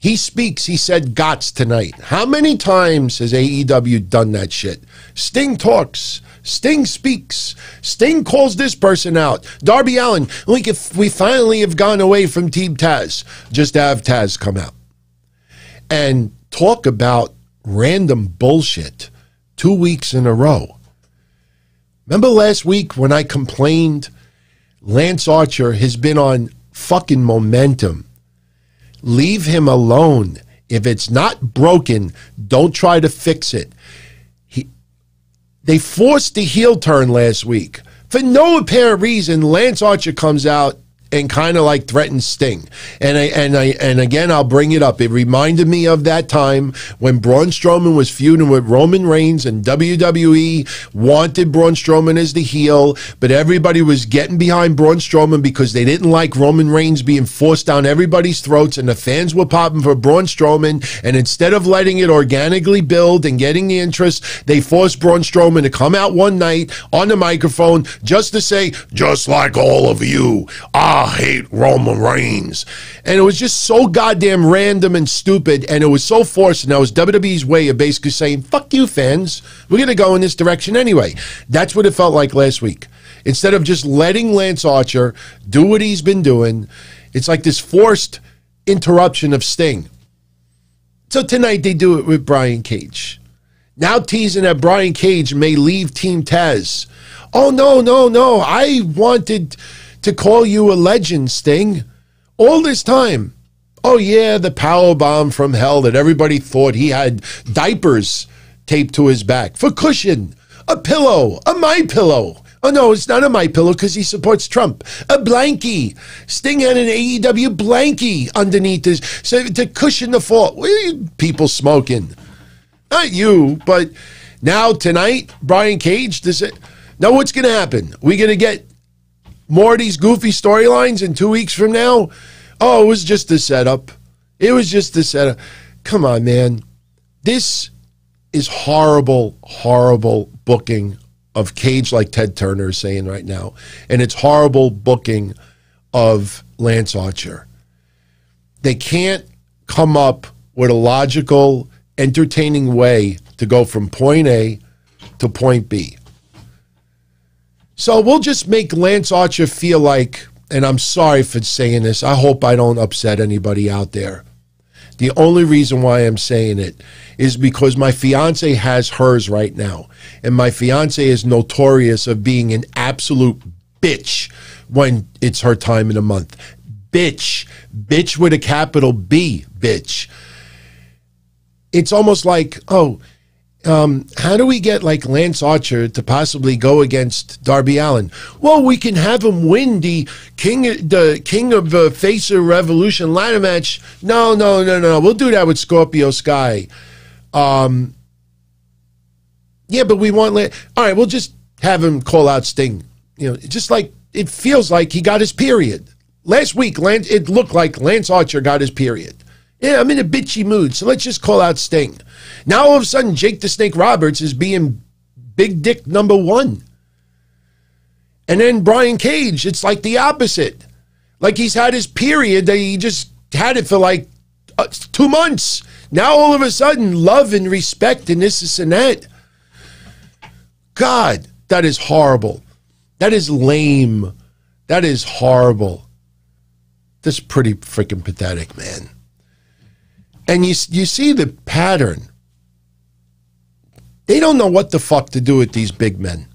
He speaks. He said gots tonight. How many times has AEW done that shit? Sting talks. Sting speaks. Sting calls this person out. Darby Allin, like if we finally have gone away from Team Taz, just have Taz come out. And talk about random bullshit 2 weeks in a row. Remember last week when I complained? Lance Archer has been on fucking momentum. Leave him alone. If it's not broken, don't try to fix it. They forced the heel turn last week. For no apparent reason, Lance Archer comes out and kind of like threatens Sting. And again, I'll bring it up. It reminded me of that time when Braun Strowman was feuding with Roman Reigns and WWE wanted Braun Strowman as the heel, but everybody was getting behind Braun Strowman because they didn't like Roman Reigns being forced down everybody's throats, and the fans were popping for Braun Strowman, and instead of letting it organically build and getting the interest, they forced Braun Strowman to come out one night on the microphone just to say, just like all of you, I hate Roman Reigns. And it was just so goddamn random and stupid, and it was so forced, and that was WWE's way of basically saying, fuck you fans, we're going to go in this direction anyway. That's what it felt like last week. Instead of just letting Lance Archer do what he's been doing, it's like this forced interruption of Sting. So tonight they do it with Brian Cage. Now teasing that Brian Cage may leave Team Taz. Oh, no, no, no. I wanted to call you a legend, Sting. All this time. Oh, yeah, the power bomb from hell that everybody thought he had diapers taped to his back. For cushion. A pillow. A My Pillow. Oh, no, it's not a My Pillow because he supports Trump. A blankie. Sting had an AEW blankie underneath his, so to cushion the fall. What are you people smoking? Not you, but now tonight, Brian Cage. Now what's going to happen? We're going to get more of these goofy storylines in 2 weeks from now? Oh, it was just a setup. It was just a setup. Come on, man. This is horrible, horrible booking of Cage, like Ted Turner is saying right now. And it's horrible booking of Lance Archer. They can't come up with a logical, entertaining way to go from point A to point B. So we'll just make Lance Archer feel like, and I'm sorry for saying this, I hope I don't upset anybody out there. The only reason why I'm saying it is because my fiance has hers right now. And my fiance is notorious of being an absolute bitch when it's her time in the month. Bitch. Bitch with a capital B, bitch. It's almost like, oh, how do we get like Lance Archer to possibly go against Darby Allin? Well, we can have him win the King of the Facer Revolution ladder match. No, no, no, no. We'll do that with Scorpio Sky. Yeah, but we want Lance. All right, we'll just have him call out Sting. You know, just like it feels like he got his period last week. Lance, it looked like Lance Archer got his period. Yeah, I'm in a bitchy mood, so let's just call out Sting. Now, all of a sudden, Jake the Snake Roberts is being big dick number one. And then Brian Cage, it's like the opposite. Like he's had his period that he just had it for like 2 months. Now, all of a sudden, love and respect and this and that. God, that is horrible. That is lame. That is horrible. That's pretty freaking pathetic, man. And you see the pattern. They don't know what the fuck to do with these big men.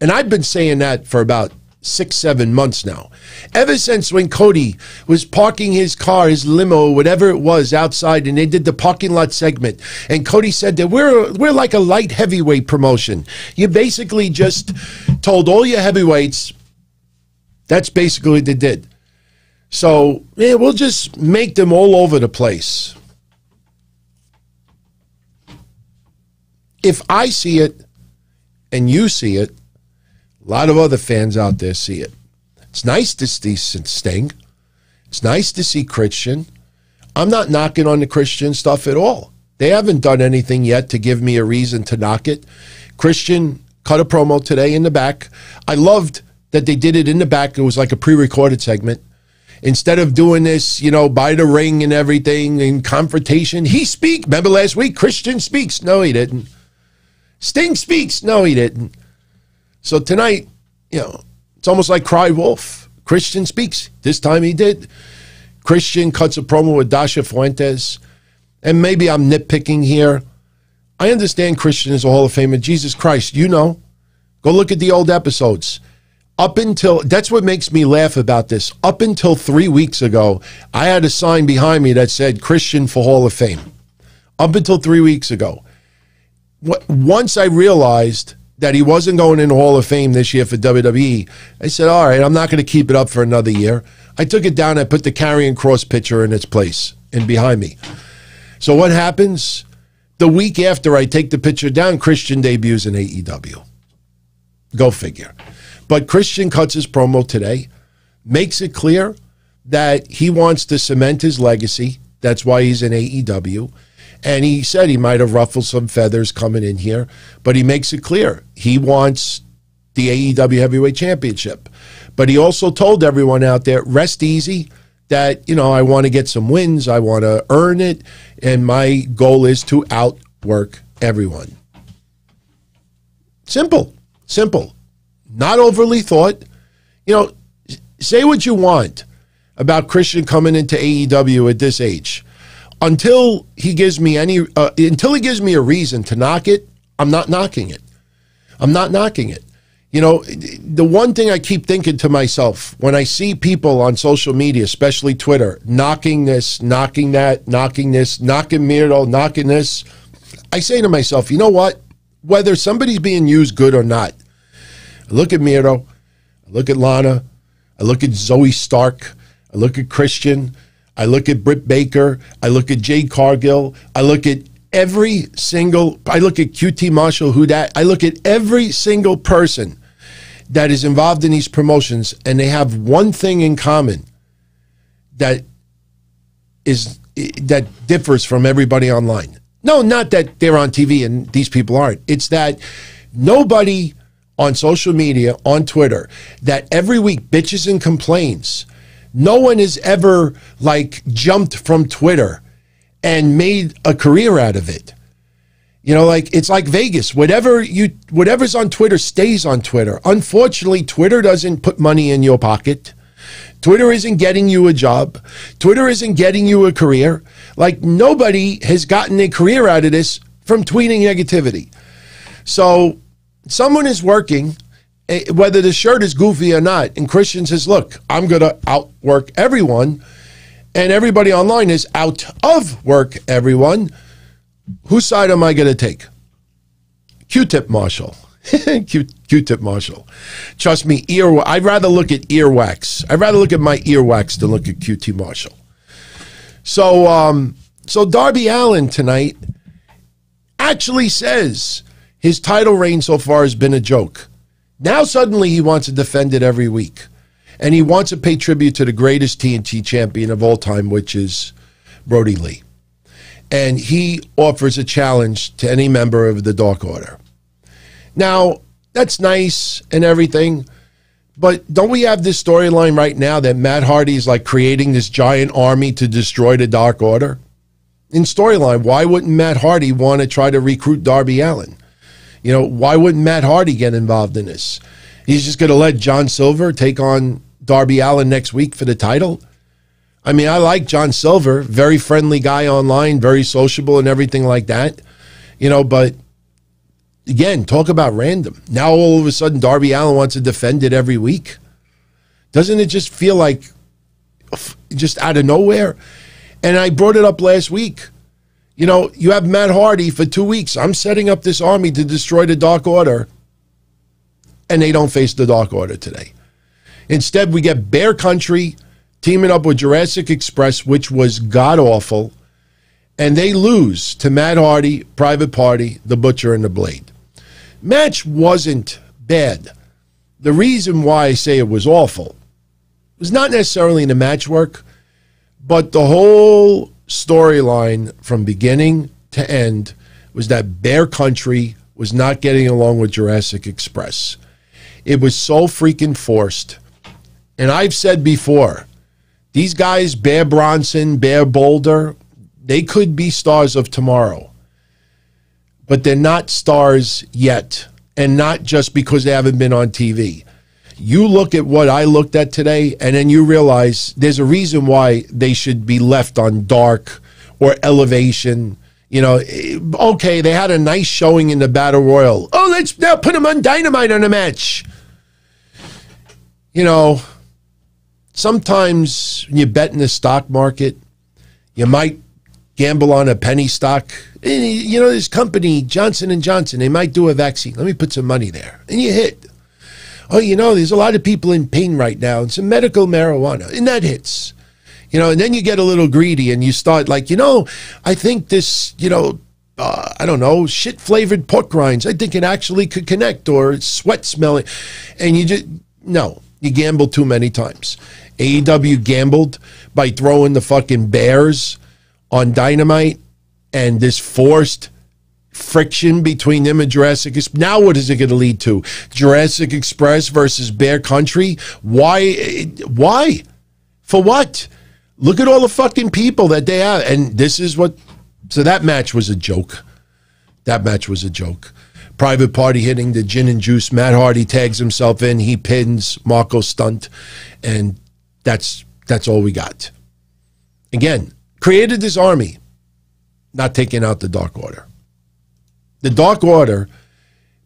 And I've been saying that for about 6, 7 months now. Ever since when Cody was parking his car, his limo, whatever it was, outside, and they did the parking lot segment. And Cody said that we're like a light heavyweight promotion. You basically just told all your heavyweights, that's basically what they did. So, yeah, we'll just make them all over the place. If I see it, and you see it, a lot of other fans out there see it. It's nice to see Sting. It's nice to see Christian. I'm not knocking on the Christian stuff at all. They haven't done anything yet to give me a reason to knock it. Christian cut a promo today in the back. I loved that they did it in the back. It was like a pre-recorded segment. Instead of doing this, you know, by the ring and everything and confrontation, he speaks. Remember last week, Christian speaks. No, he didn't. Sting speaks. No, he didn't. So tonight, you know, it's almost like Cry Wolf. Christian speaks. This time he did. Christian cuts a promo with Dasha Fuentes. And maybe I'm nitpicking here. I understand Christian is a Hall of Famer. Jesus Christ, you know. Go look at the old episodes. Up until, that's what makes me laugh about this. Up until 3 weeks ago, I had a sign behind me that said Christian for Hall of Fame. Up until 3 weeks ago. Once I realized that he wasn't going in the Hall of Fame this year for WWE, I said, all right, I'm not going to keep it up for another year. I took it down. I put the Karrion Kross picture in its place and behind me. So what happens? The week after I take the picture down, Christian debuts in AEW. Go figure. But Christian cuts his promo today, makes it clear that he wants to cement his legacy. That's why he's in AEW. And he said he might have ruffled some feathers coming in here, but he makes it clear he wants the AEW Heavyweight Championship. But he also told everyone out there, rest easy, that, you know, I want to get some wins, I want to earn it, and my goal is to outwork everyone. Simple, simple. Not overly thought. You know, say what you want about Christian coming into AEW at this age. Until he gives me until he gives me a reason to knock it, I'm not knocking it. I'm not knocking it. You know, the one thing I keep thinking to myself when I see people on social media, especially Twitter, knocking this, knocking that, knocking this, knocking Miro, knocking this, I say to myself, you know what? Whether somebody's being used good or not, I look at Miro, I look at Lana, I look at Zoe Stark, I look at Christian, I look at Britt Baker, I look at Jade Cargill, I look at every single, I look at QT Marshall, who that, I look at every single person that is involved in these promotions, and they have one thing in common that is that differs from everybody online. No, not that they're on TV and these people aren't. It's that nobody on social media, on Twitter, that every week bitches and complains. No one has ever, like, jumped from Twitter and made a career out of it. You know, like, it's like Vegas. Whatever's on Twitter stays on Twitter. Unfortunately, Twitter doesn't put money in your pocket. Twitter isn't getting you a job. Twitter isn't getting you a career. Like, nobody has gotten a career out of this from tweeting negativity. So someone is working, whether the shirt is goofy or not, and Christian says, look, I'm going to outwork everyone, and everybody online is out of work everyone. Whose side am I going to take? Q-Tip Marshall. Q-Tip Marshall. Trust me, I'd rather look at earwax. I'd rather look at my earwax than look at QT Marshall. So, so Darby Allin tonight actually says his title reign so far has been a joke. Now suddenly he wants to defend it every week. And he wants to pay tribute to the greatest TNT champion of all time, which is Brody Lee. And he offers a challenge to any member of the Dark Order. Now, that's nice and everything, but don't we have this storyline right now that Matt Hardy is like creating this giant army to destroy the Dark Order? In storyline, why wouldn't Matt Hardy want to try to recruit Darby Allin? You know, why wouldn't Matt Hardy get involved in this? He's just going to let John Silver take on Darby Allin next week for the title? I mean, I like John Silver, very friendly guy online, very sociable and everything like that. You know, but again, talk about random. Now all of a sudden Darby Allin wants to defend it every week. Doesn't it just feel like just out of nowhere? And I brought it up last week. You know, you have Matt Hardy for 2 weeks. I'm setting up this army to destroy the Dark Order. And they don't face the Dark Order today. Instead, we get Bear Country teaming up with Jurassic Express, which was god-awful, and they lose to Matt Hardy, Private Party, The Butcher, and The Blade. Match wasn't bad. The reason why I say it was awful was not necessarily in the match work, but the whole storyline from beginning to end was that Bear Country was not getting along with Jurassic Express. It was so freaking forced. And I've said before, these guys, Bear Bronson, Bear Boulder, they could be stars of tomorrow. But they're not stars yet. And not just because they haven't been on TV. You look at what I looked at today, and then you realize there's a reason why they should be left on Dark or Elevation. You know, okay, they had a nice showing in the Battle Royal. Oh, let's now put them on Dynamite on a match. You know, sometimes when you bet in the stock market, you might gamble on a penny stock. You know, this company, Johnson & Johnson, they might do a vaccine. Let me put some money there. And you hit. Oh, you know, there's a lot of people in pain right now and some medical marijuana. And that hits. You know, and then you get a little greedy and you start like, you know, I think this, you know, I don't know, shit-flavored pork rinds, I think it actually could connect, or sweat-smelling. And you just, no, you gamble too many times. AEW gambled by throwing the fucking bears on Dynamite, and this forced friction between them and Jurassic Express. Now what is it going to lead to? Jurassic Express versus Bear Country? Why? Why? For what? Look at all the fucking people that they have. And this is what, so that match was a joke. That match was a joke. Private Party hitting the gin and juice. Matt Hardy tags himself in. He pins Marco Stunt. And that's all we got. Again, created this army, not taking out the Dark Order. The Dark Order,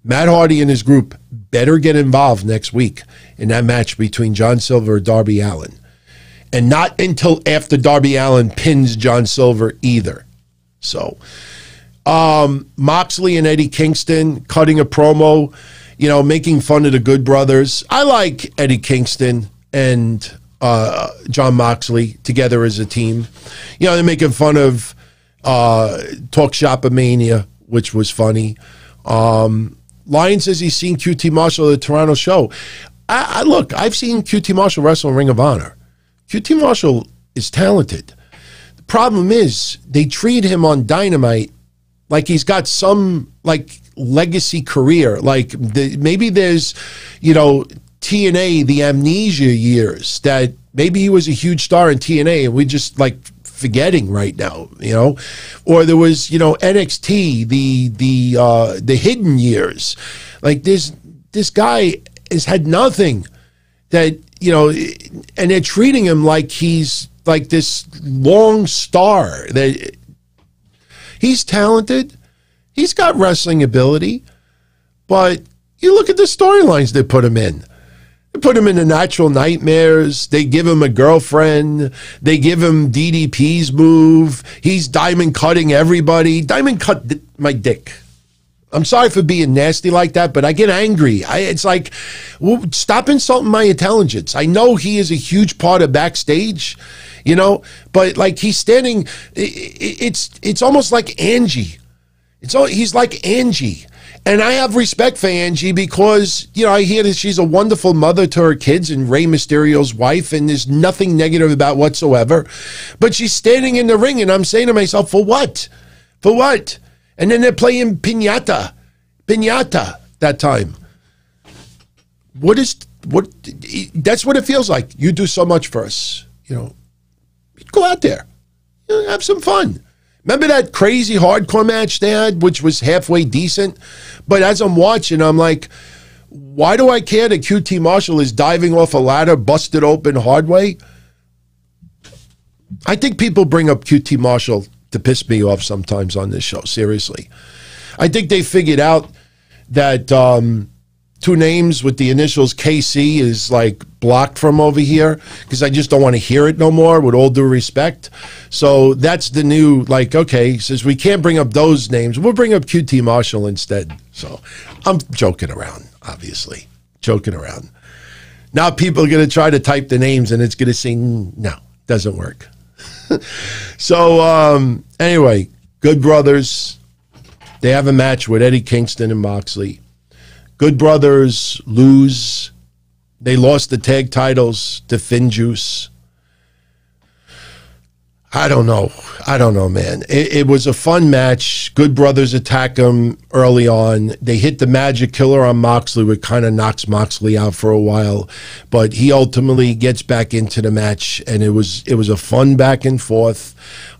Matt Hardy and his group better get involved next week in that match between John Silver and Darby Allin. And not until after Darby Allin pins John Silver either. So, Moxley and Eddie Kingston cutting a promo, you know, making fun of the Good Brothers. I like Eddie Kingston and John Moxley together as a team. You know, they're making fun of Talk Shop of Mania, which was funny. Lyon says he's seen QT Marshall at the Toronto show. Look, I've seen QT Marshall wrestle in Ring of Honor. QT Marshall is talented. The problem is they treat him on Dynamite like he's got some, like, legacy career. Like, maybe there's, you know, TNA, the amnesia years, that maybe he was a huge star in TNA and we just, like, forgetting right now, you know? Or there was, you know, NXT, the hidden years. Like, this guy has had nothing that... You know, and they're treating him like he's like this long star. That he's talented, he's got wrestling ability, but you look at the storylines they put him in. They put him in the Natural Nightmares. They give him a girlfriend. They give him DDP's move. He's diamond cutting everybody. Diamond cut my dick. I'm sorry for being nasty like that, but I get angry. It's like, well, stop insulting my intelligence. I know he is a huge part of backstage, you know, but like he's standing, it's almost like Angie. He's like Angie. And I have respect for Angie because, you know, I hear that she's a wonderful mother to her kids and Rey Mysterio's wife, and there's nothing negative about whatsoever. But she's standing in the ring, and I'm saying to myself, for what? For what? And then they're playing pinata that time. What? That's what it feels like. You do so much for us, you know. Go out there, you know, have some fun. Remember that crazy hardcore match they had, which was halfway decent. But as I'm watching, I'm like, why do I care that QT Marshall is diving off a ladder, busted open hard way? I think people bring up QT Marshall to piss me off sometimes on this show, seriously. I think they figured out that two names with the initials KC is like blocked from over here because I just don't want to hear it no more, with all due respect. So that's the new, like, okay, since we can't bring up those names, we'll bring up QT Marshall instead. So I'm joking around, obviously. Joking around. Now people are going to try to type the names and it's going to say, no, doesn't work. So, anyway, Good Brothers, they have a match with Eddie Kingston and Moxley. Good Brothers lose. They lost the tag titles to Finjuice. I don't know, man. It was a fun match. Good Brothers attack them early on. They hit the Magic Killer on Moxley, which kind of knocks Moxley out for a while, but he ultimately gets back into the match, and it was a fun back and forth.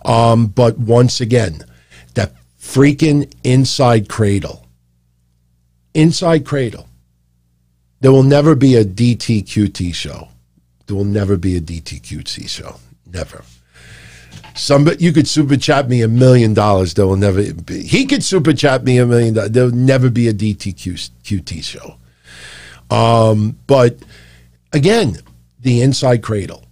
But once again, that freaking inside cradle. There will never be a DTQT show. There will never be a DTQT show. Never. Somebody, you could super chat me $1 million. There will never be. He could super chat me $1 million. There will never be a DTQT show. But again, the inside cradle.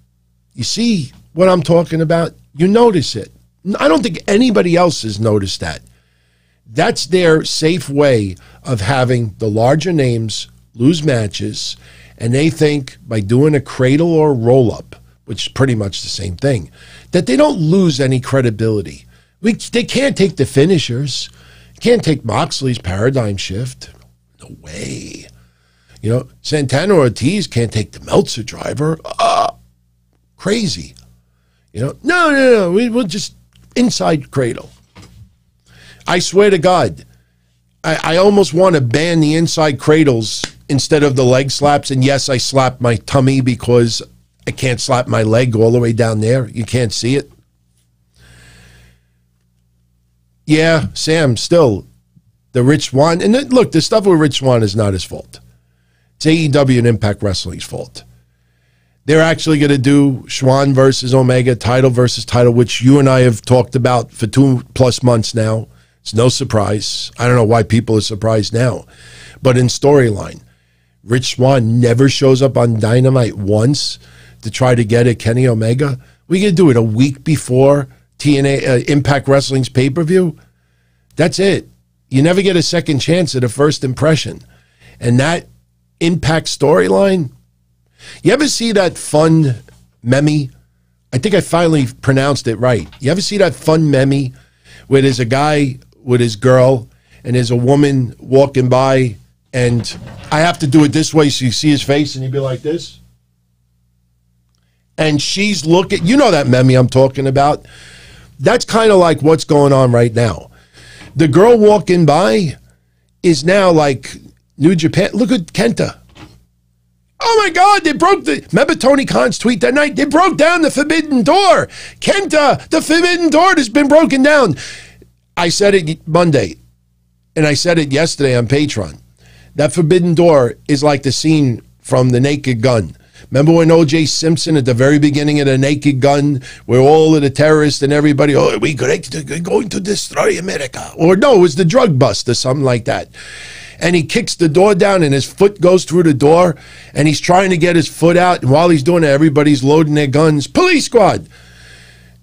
You see what I'm talking about? You notice it. I don't think anybody else has noticed that. That's their safe way of having the larger names lose matches, and they think by doing a cradle or a roll-up, which is pretty much the same thing, that they don't lose any credibility. They can't take the finishers. Can't take Moxley's paradigm shift. No way. You know, Santana Ortiz can't take the Meltzer driver. Crazy. You know, no. We'll just inside cradle. I swear to God, I almost want to ban the inside cradles instead of the leg slaps. And yes, I slapped my tummy because I can't slap my leg all the way down there. You can't see it. Yeah, Sam, still, the Rich Swann. And then, look, the stuff with Rich Swann is not his fault. It's AEW and Impact Wrestling's fault. They're actually going to do Swann versus Omega, title versus title, which you and I have talked about for 2+ months now. It's no surprise. I don't know why people are surprised now. But in storyline, Rich Swann never shows up on Dynamite once to try to get a Kenny Omega. We can do it a week before TNA Impact Wrestling's pay-per-view. That's it. You never get a second chance at a first impression. And that Impact storyline, you ever see that fun meme? I think I finally pronounced it right. You ever see that fun meme where there's a guy with his girl and there's a woman walking by and I have to do it this way so you see his face and he'd be like this? And she's looking, you know that meme I'm talking about? That's kind of like what's going on right now. The girl walking by is now like New Japan. Look at Kenta. Oh my God, they broke the, remember Tony Khan's tweet that night? They broke down the forbidden door. Kenta, the forbidden door has been broken down. I said it Monday, and I said it yesterday on Patreon. That forbidden door is like the scene from The Naked Gun. Remember when O.J. Simpson at the very beginning of The Naked Gun, where all of the terrorists and everybody, oh, we're going to destroy America. Or no, it was the drug bust or something like that. And he kicks the door down and his foot goes through the door and he's trying to get his foot out. And while he's doing it, everybody's loading their guns. Police squad.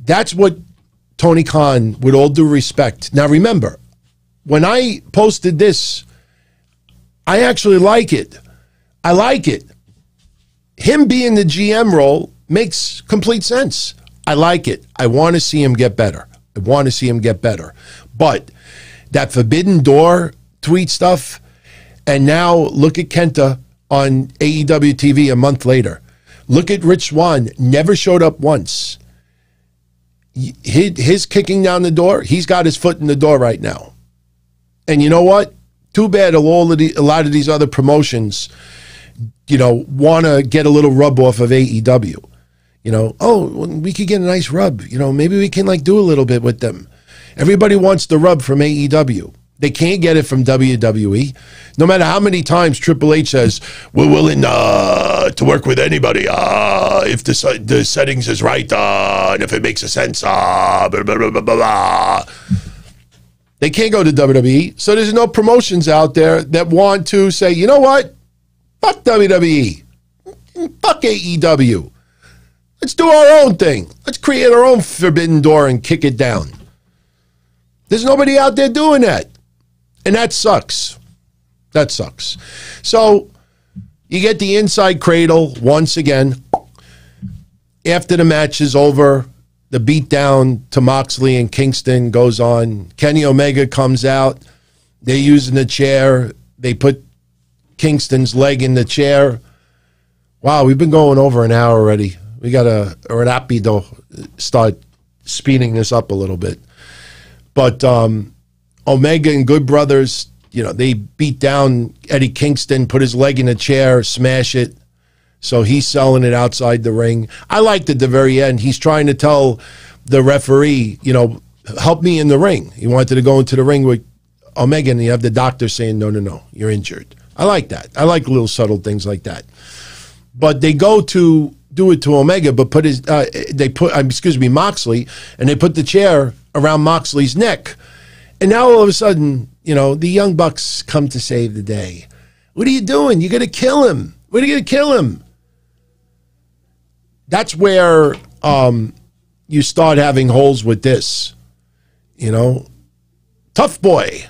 That's what Tony Khan, with all due respect. Now remember, when I posted this, I actually like it. I like it. Him being the GM role makes complete sense. I like it. I want to see him get better. I want to see him get better. But that forbidden door tweet stuff, and now look at Kenta on AEW TV a month later. Look at Rich Swann, never showed up once. His kicking down the door, he's got his foot in the door right now. And you know what? Too bad a lot of these other promotions, you know, want to get a little rub off of AEW. You know, oh, we could get a nice rub. You know, maybe we can like do a little bit with them. Everybody wants the rub from AEW. They can't get it from WWE. No matter how many times Triple H says, we're willing to work with anybody if the settings is right and if it makes a sense. Blah, blah, blah, blah, blah. They can't go to WWE. So there's no promotions out there that want to say, you know what? Fuck WWE. Fuck AEW. Let's do our own thing. Let's create our own forbidden door and kick it down. There's nobody out there doing that. And that sucks. That sucks. So you get the inside cradle once again. After the match is over, the beatdown to Moxley and Kingston goes on. Kenny Omega comes out. They're using the chair. They put Kingston's leg in the chair. Wow, we've been going over an hour already. We got to rapido start speeding this up a little bit. But Omega and Good Brothers, you know, they beat down Eddie Kingston, put his leg in a chair, smash it. So he's selling it outside the ring. I liked at the very end, he's trying to tell the referee, you know, help me in the ring. He wanted to go into the ring with Omega, and you have the doctor saying, no, no, no, you're injured. I like that. I like little subtle things like that. But they go to do it to Omega, but put his, Moxley, and they put the chair around Moxley's neck. And now all of a sudden, you know, the Young Bucks come to save the day. What are you doing? You're going to kill him. What are you going to kill him? That's where you start having holes with this. You know, tough boy,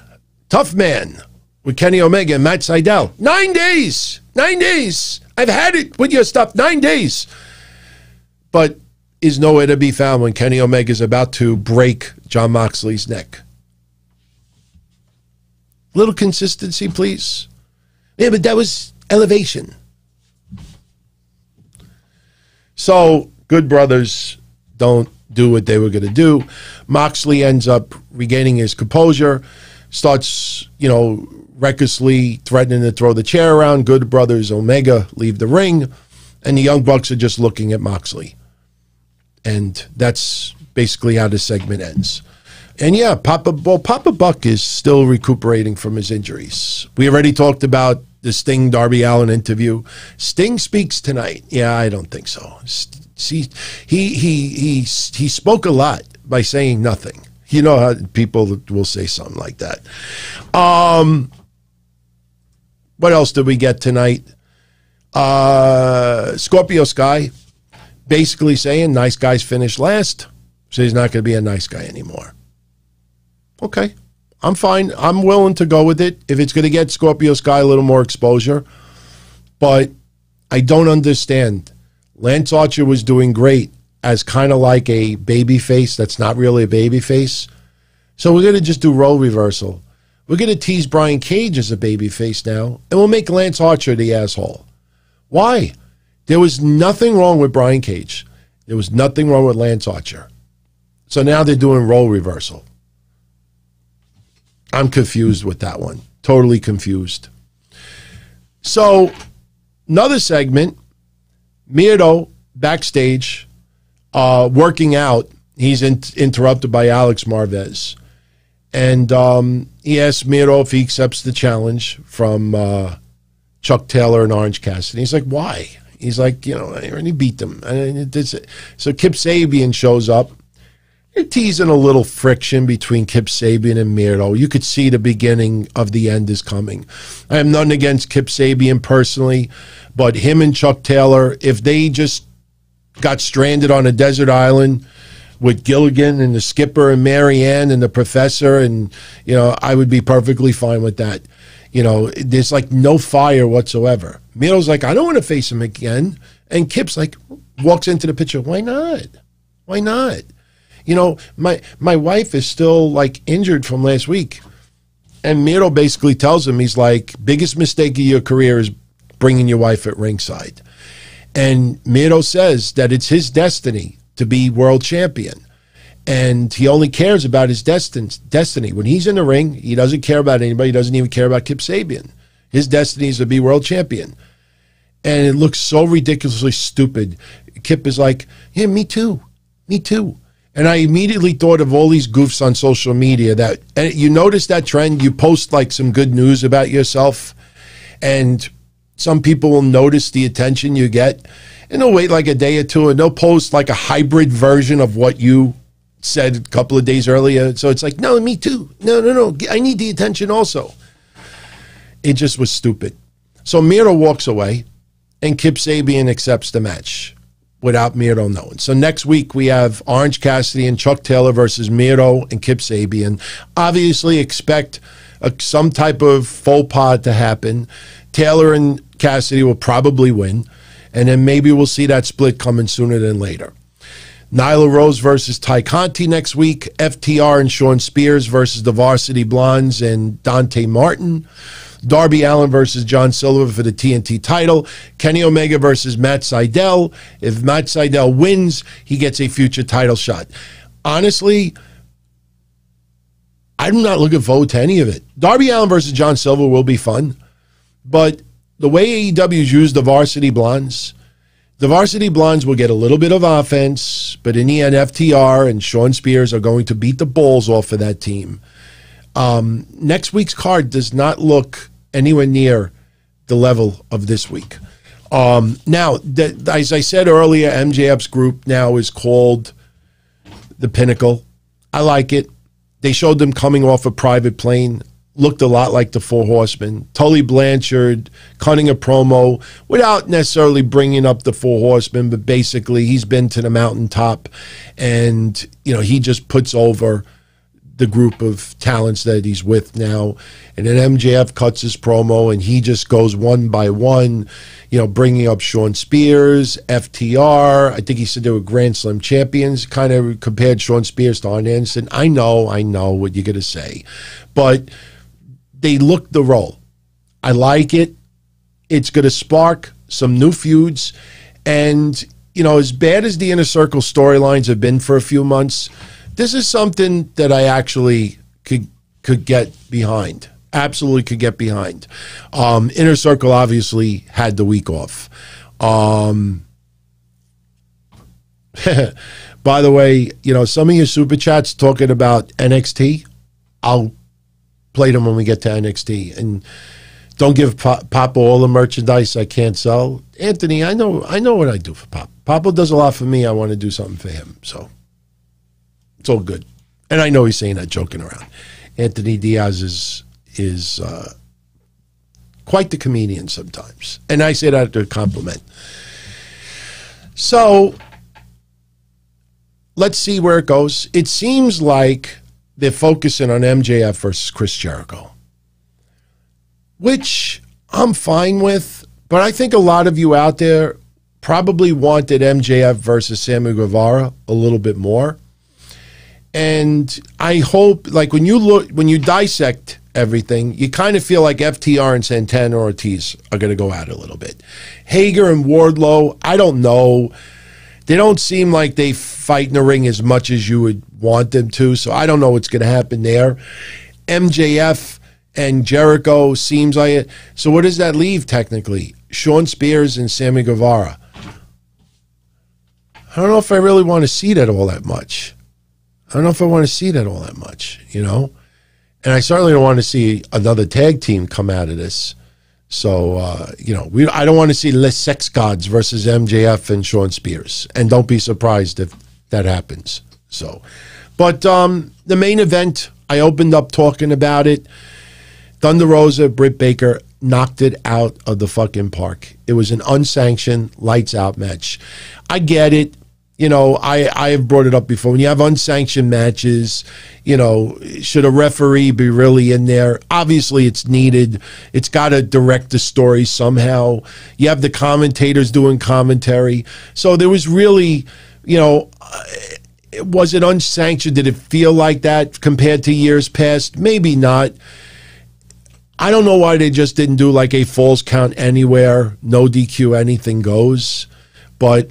tough man with Kenny Omega and Matt Sydal. 9 days. 9 days. I've had it with your stuff. 9 days. But is nowhere to be found when Kenny Omega is about to break John Moxley's neck. Little consistency, please. Yeah, but that was elevation. So, Good Brothers don't do what they were going to do. Moxley ends up regaining his composure, starts, you know, recklessly threatening to throw the chair around. Good Brothers, Omega leave the ring, and the Young Bucks are just looking at Moxley. And that's basically how the segment ends. And yeah, Papa Buck is still recuperating from his injuries. We already talked about the Sting Darby Allin interview. Sting speaks tonight. Yeah, I don't think so. See, he spoke a lot by saying nothing. You know how people will say something like that. What else did we get tonight? Scorpio Sky basically saying nice guys finish last, so he's not going to be a nice guy anymore. Okay, I'm fine. I'm willing to go with it if it's going to get Scorpio Sky a little more exposure. But I don't understand. Lance Archer was doing great as kind of like a baby face that's not really a baby face. So we're going to just do role reversal. We're going to tease Brian Cage as a baby face now, and we'll make Lance Archer the asshole. Why? There was nothing wrong with Brian Cage. There was nothing wrong with Lance Archer. So now they're doing role reversal. I'm confused with that one. Totally confused. So another segment, Miro backstage working out. He's interrupted by Alex Marvez. And he asks Miro if he accepts the challenge from Chuck Taylor and Orange Cassidy. He's like, why? He's like, you know, I already beat them. So Kip Sabian shows up. They're teasing a little friction between Kip Sabian and Miro. You could see the beginning of the end is coming. I have nothing against Kip Sabian personally, but him and Chuck Taylor, if they just got stranded on a desert island with Gilligan and the skipper and Marianne and the professor, and, you know, I would be perfectly fine with that. You know, there's like no fire whatsoever. Miro's like, I don't want to face him again. And Kip's like, walks into the picture. Why not? Why not? You know, my wife is still, like, injured from last week. And Miro basically tells him, he's like, biggest mistake of your career is bringing your wife at ringside. And Miro says that it's his destiny to be world champion. And he only cares about his destiny. When he's in the ring, he doesn't care about anybody. He doesn't even care about Kip Sabian. His destiny is to be world champion. And it looks so ridiculously stupid. Kip is like, yeah, me too. Me too. And I immediately thought of all these goofs on social media that, and you notice that trend, you post like some good news about yourself and some people will notice the attention you get and they'll wait like a day or two and they'll post like a hybrid version of what you said a couple of days earlier. So it's like, no, me too. No, no, no. I need the attention also. It just was stupid. So Miro walks away and Kip Sabian accepts the match without Miro knowing. So next week we have Orange Cassidy and Chuck Taylor versus Miro and Kip Sabian. Obviously expect some type of faux pas to happen. Taylor and Cassidy will probably win, and then maybe we'll see that split coming sooner than later. Nyla Rose versus Ty Conti next week. FTR and Shawn Spears versus the Varsity Blondes and Dante Martin. Darby Allin versus John Silver for the TNT title. Kenny Omega versus Matt Sydal. If Matt Sydal wins, he gets a future title shot. Honestly, I'm not looking forward to any of it. Darby Allin versus John Silver will be fun, but the way AEW's used the Varsity Blondes will get a little bit of offense, but in the end, FTR and Shawn Spears are going to beat the balls off of that team. Next week's card does not look anywhere near the level of this week. Now, as I said earlier, MJF's group now is called The Pinnacle. I like it. They showed them coming off a private plane. Looked a lot like the Four Horsemen. Tully Blanchard cutting a promo without necessarily bringing up the Four Horsemen, but basically he's been to the mountaintop and, you know, he just puts over the group of talents that he's with now. And then MJF cuts his promo and he just goes one by one, you know, bringing up Shawn Spears, FTR. I think he said they were Grand Slam champions, kind of compared Shawn Spears to Arn Anderson. I know what you're going to say, but they look the role. I like it. It's going to spark some new feuds. And, you know, as bad as the Inner Circle storylines have been for a few months, this is something that I actually could get behind. Absolutely could get behind. Inner Circle obviously had the week off. By the way, you know, some of your super chats talking about NXT, I'll play them when we get to NXT. And don't give Papa all the merchandise I can't sell. Anthony, I know what I do for Papa. Papa does a lot for me. I want to do something for him, so. It's all good. And I know he's saying that joking around. Anthony Diaz is quite the comedian sometimes. And I say that to compliment. So let's see where it goes. It seems like they're focusing on MJF versus Chris Jericho, which I'm fine with. But I think a lot of you out there probably wanted MJF versus Sammy Guevara a little bit more. And I hope, like, when you look, when you dissect everything, you kind of feel like FTR and Santana Ortiz are going to go out a little bit. Hager and Wardlow, I don't know. They don't seem like they fight in the ring as much as you would want them to, so I don't know what's going to happen there. MJF and Jericho seems like it. So what does that leave, technically? Sean Spears and Sammy Guevara. I don't know if I really want to see that all that much. I don't know if I want to see that all that much, you know? And I certainly don't want to see another tag team come out of this. So, you know, I don't want to see Les Sex Gods versus MJF and Sean Spears. And don't be surprised if that happens. So, but the main event, I opened up talking about it. Thunder Rosa, Britt Baker knocked it out of the fucking park. It was an unsanctioned, lights-out match. I get it. You know, I have brought it up before. When you have unsanctioned matches, you know, should a referee be really in there? Obviously, it's needed. It's got to direct the story somehow. You have the commentators doing commentary. So there was really, you know, was it unsanctioned? Did it feel like that compared to years past? Maybe not. I don't know why they just didn't do like a falls count anywhere, no DQ, anything goes. But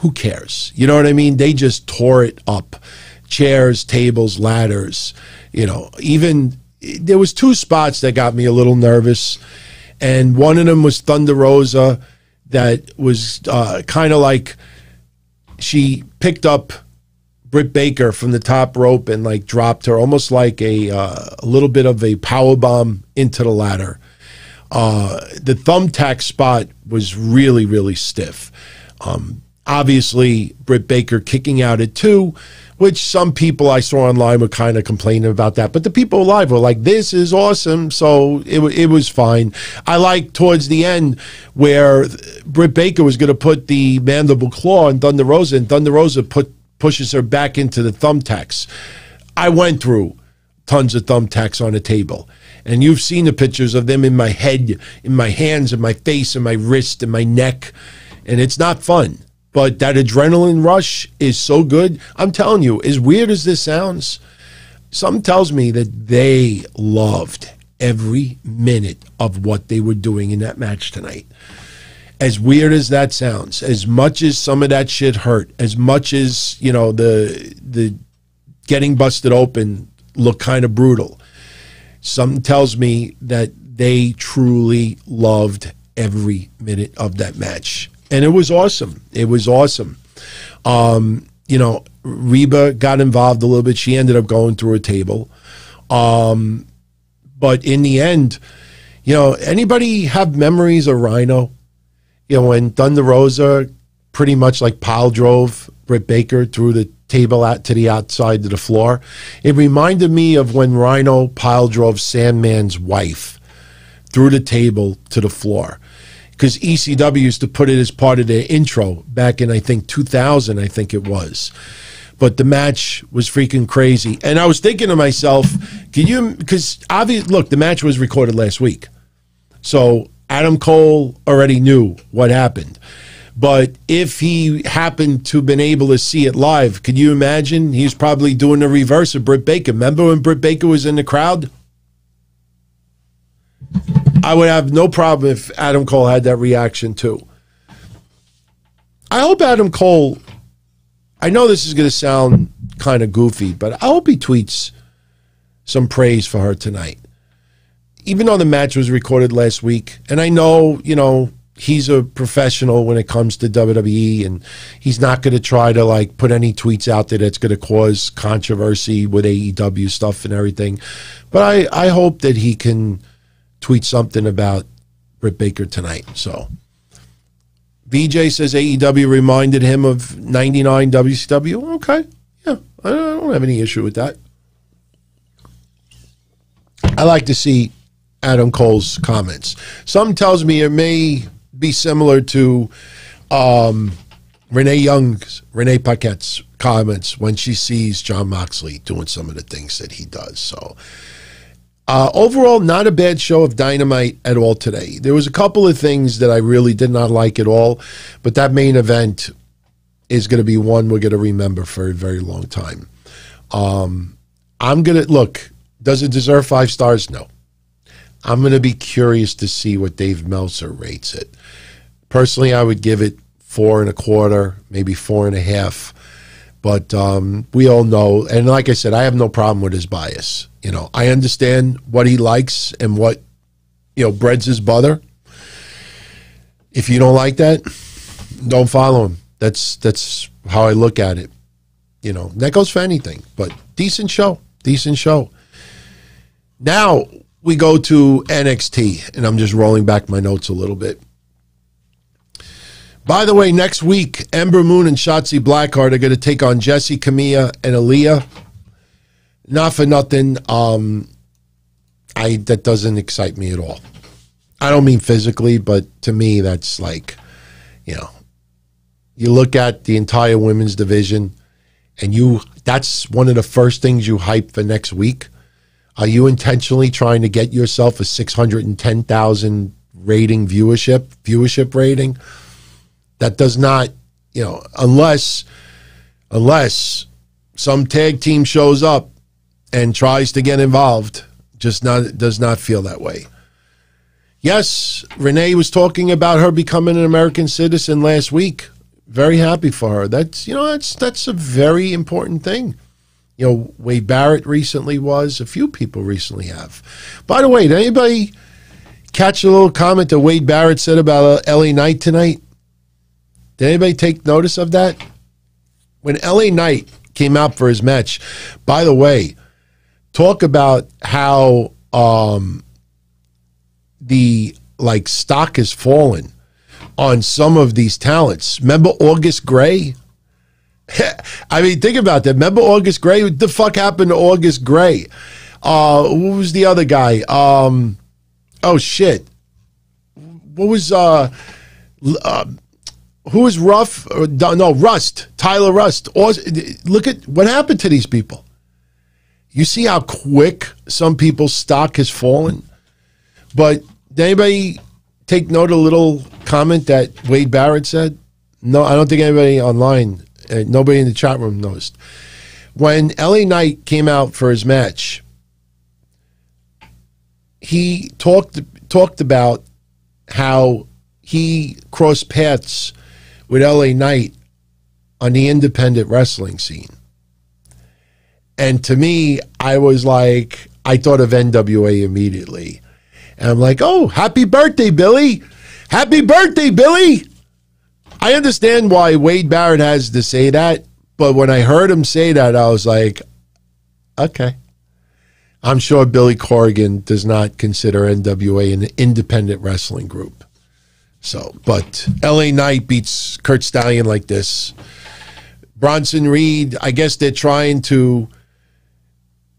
who cares? You know what I mean? They just tore it up. Chairs, tables, ladders, you know, even there was two spots that got me a little nervous. And one of them was Thunder Rosa that was kind of like she picked up Britt Baker from the top rope and like dropped her almost like a little bit of a powerbomb into the ladder. The thumbtack spot was really, really stiff. Obviously, Britt Baker kicking out at 2, which some people I saw online were kind of complaining about that. But the people live were like, this is awesome, so it was fine. I like towards the end where Britt Baker was going to put the mandible claw on Thunder Rosa, and Thunder Rosa pushes her back into the thumbtacks. I went through tons of thumbtacks on a table. And you've seen the pictures of them in my head, in my hands, in my face, in my wrist, in my neck. And it's not fun. But that adrenaline rush is so good. I'm telling you, as weird as this sounds, something tells me that they loved every minute of what they were doing in that match tonight. As weird as that sounds, as much as some of that shit hurt, as much as, you know, the getting busted open looked kind of brutal, something tells me that they truly loved every minute of that match. And it was awesome. It was awesome. You know, Reba got involved a little bit. She ended up going through a table. But in the end, you know, anybody have memories of Rhino? You know, when Thunder Rosa pretty much like pile drove Britt Baker through the table out to the outside of the floor. It reminded me of when Rhino pile drove Sandman's wife through the table to the floor. Because ECW used to put it as part of their intro back in, I think, 2000, I think it was. But the match was freaking crazy. And I was thinking to myself, can you, because obviously, look, the match was recorded last week. So Adam Cole already knew what happened. But if he happened to have been able to see it live, could you imagine? He's probably doing the reverse of Britt Baker. Remember when Britt Baker was in the crowd? I would have no problem if Adam Cole had that reaction too. I hope Adam Cole, I know this is going to sound kind of goofy, but I hope he tweets some praise for her tonight. Even though the match was recorded last week, and I know, you know, he's a professional when it comes to WWE, and he's not going to try to like put any tweets out there that's going to cause controversy with AEW stuff and everything. But I hope that he can tweet something about Britt Baker tonight. So VJ says AEW reminded him of 99 WCW. Okay. Yeah, I don't have any issue with that. I like to see Adam Cole's comments. Some tells me it may be similar to Renee Paquette's comments when she sees Jon Moxley doing some of the things that he does. So overall, not a bad show of Dynamite at all today. There was a couple of things that I really did not like at all, but that main event is going to be one we're going to remember for a very long time. I'm going to look. Does it deserve 5 stars? No. I'm going to be curious to see what Dave Meltzer rates it. Personally, I would give it 4 1/4, maybe 4 1/2. But we all know, and like I said, I have no problem with his bias. You know, I understand what he likes and what, you know, breads his butter. If you don't like that, don't follow him. That's how I look at it. You know, that goes for anything. But decent show, decent show. Now we go to NXT, and I'm just rolling back my notes a little bit. By the way, next week, Ember Moon and Shotzi Blackheart are going to take on Jessi, Camilla, and Aaliyah. Not for nothing, that doesn't excite me at all. I don't mean physically, but to me, that's like, you know, you look at the entire women's division, and that's one of the first things you hype for next week. Are you intentionally trying to get yourself a 610,000 rating viewership rating? That does not, you know, unless some tag team shows up and tries to get involved, does not feel that way. Yes, Renee was talking about her becoming an American citizen last week. Very happy for her. That's, you know, that's a very important thing. You know, Wade Barrett recently was. A few people recently have. By the way, did anybody catch a little comment that Wade Barrett said about LA Knight tonight? Did anybody take notice of that? When LA Knight came out for his match, by the way, talk about how the like stock has fallen on some of these talents. Remember August Gray? I mean, think about that. Remember August Gray? What the fuck happened to August Gray? Who was the other guy? Oh, shit. What was... who was Ruff? No, Rust. Tyler Rust. Look at what happened to these people. You see how quick some people's stock has fallen? But did anybody take note of a little comment that Wade Barrett said? No, I don't think anybody online... nobody in the chat room noticed. When LA Knight came out for his match, he talked about how he crossed paths with LA Knight on the independent wrestling scene. And to me, I was like, I thought of NWA immediately. And I'm like, oh, happy birthday, Billy. Happy birthday, Billy. I understand why Wade Barrett has to say that, but when I heard him say that, I was like, okay. I'm sure Billy Corrigan does not consider NWA an independent wrestling group. So, but LA Knight beats Kurt Stallion like this. Bronson Reed, I guess they're trying to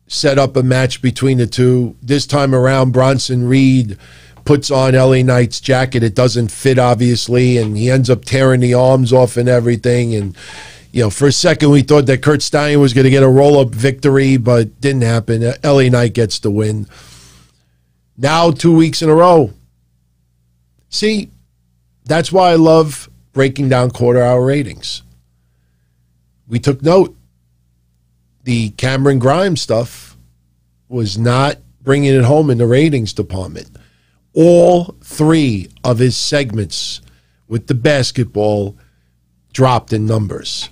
set up a match between the two. This time around, Bronson Reed puts on LA Knight's jacket. It doesn't fit, obviously, and he ends up tearing the arms off and everything. And, you know, for a second we thought that Kurt Stein was going to get a roll-up victory, but didn't happen. LA Knight gets the win. Now 2 weeks in a row. See, that's why I love breaking down quarter-hour ratings. We took note. The Cameron Grimes stuff was not bringing it home in the ratings department. All three of his segments with the basketball dropped in numbers.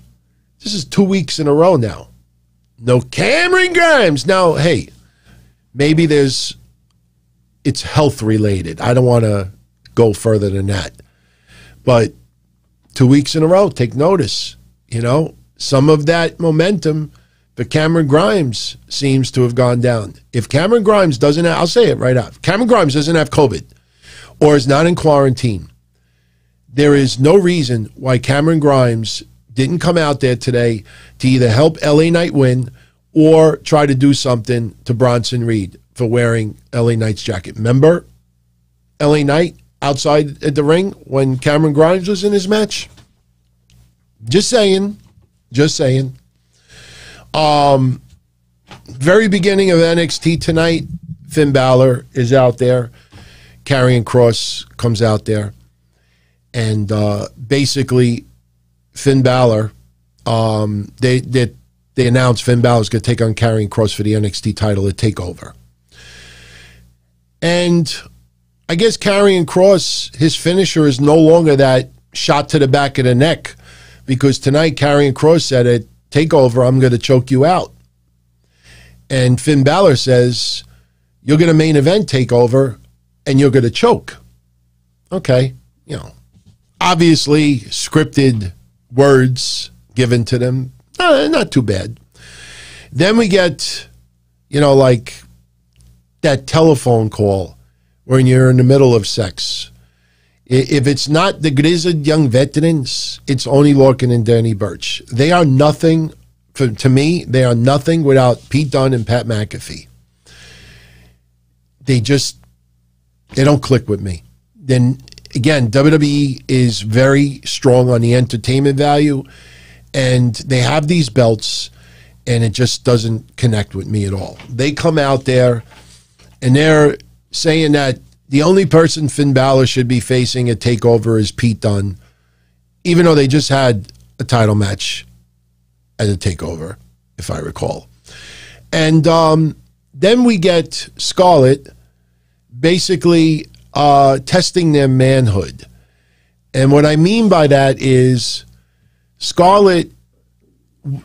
This is 2 weeks in a row now. No Cameron Grimes. Now, hey, maybe it's health related. I don't want to go further than that. But 2 weeks in a row, take notice. You know, some of that momentum for Cameron Grimes seems to have gone down. If Cameron Grimes doesn't have, I'll say it right out. Cameron Grimes doesn't have COVID or is not in quarantine, there is no reason why Cameron Grimes didn't come out there today to either help LA Knight win or try to do something to Bronson Reed for wearing LA Knight's jacket. Remember LA Knight outside at the ring when Cameron Grimes was in his match? Just saying. Just saying. Very beginning of NXT tonight, Finn Balor is out there. Karrion Kross comes out there. And basically, Finn Balor, they announced Finn Balor's going to take on Karrion Kross for the NXT title at TakeOver. And I guess Karrion Kross, his finisher is no longer that shot to the back of the neck, because tonight Karrion Kross said at TakeOver, I'm going to choke you out. And Finn Balor says, you're going to main event TakeOver and you're going to choke. Okay, you know, obviously scripted words given to them. Not too bad. Then we get, you know, like that telephone call when you're in the middle of sex. If it's not the Grizzled Young Veterans, it's Oney Lorcan and Danny Burch. They are nothing, to me, they are nothing without Pete Dunne and Pat McAfee. They don't click with me. Then again, WWE is very strong on the entertainment value, and they have these belts, and it just doesn't connect with me at all. They come out there, and they're saying that the only person Finn Balor should be facing at TakeOver is Pete Dunne, even though they just had a title match at a TakeOver, if I recall. And then we get Scarlett basically testing their manhood. And what I mean by that is Scarlett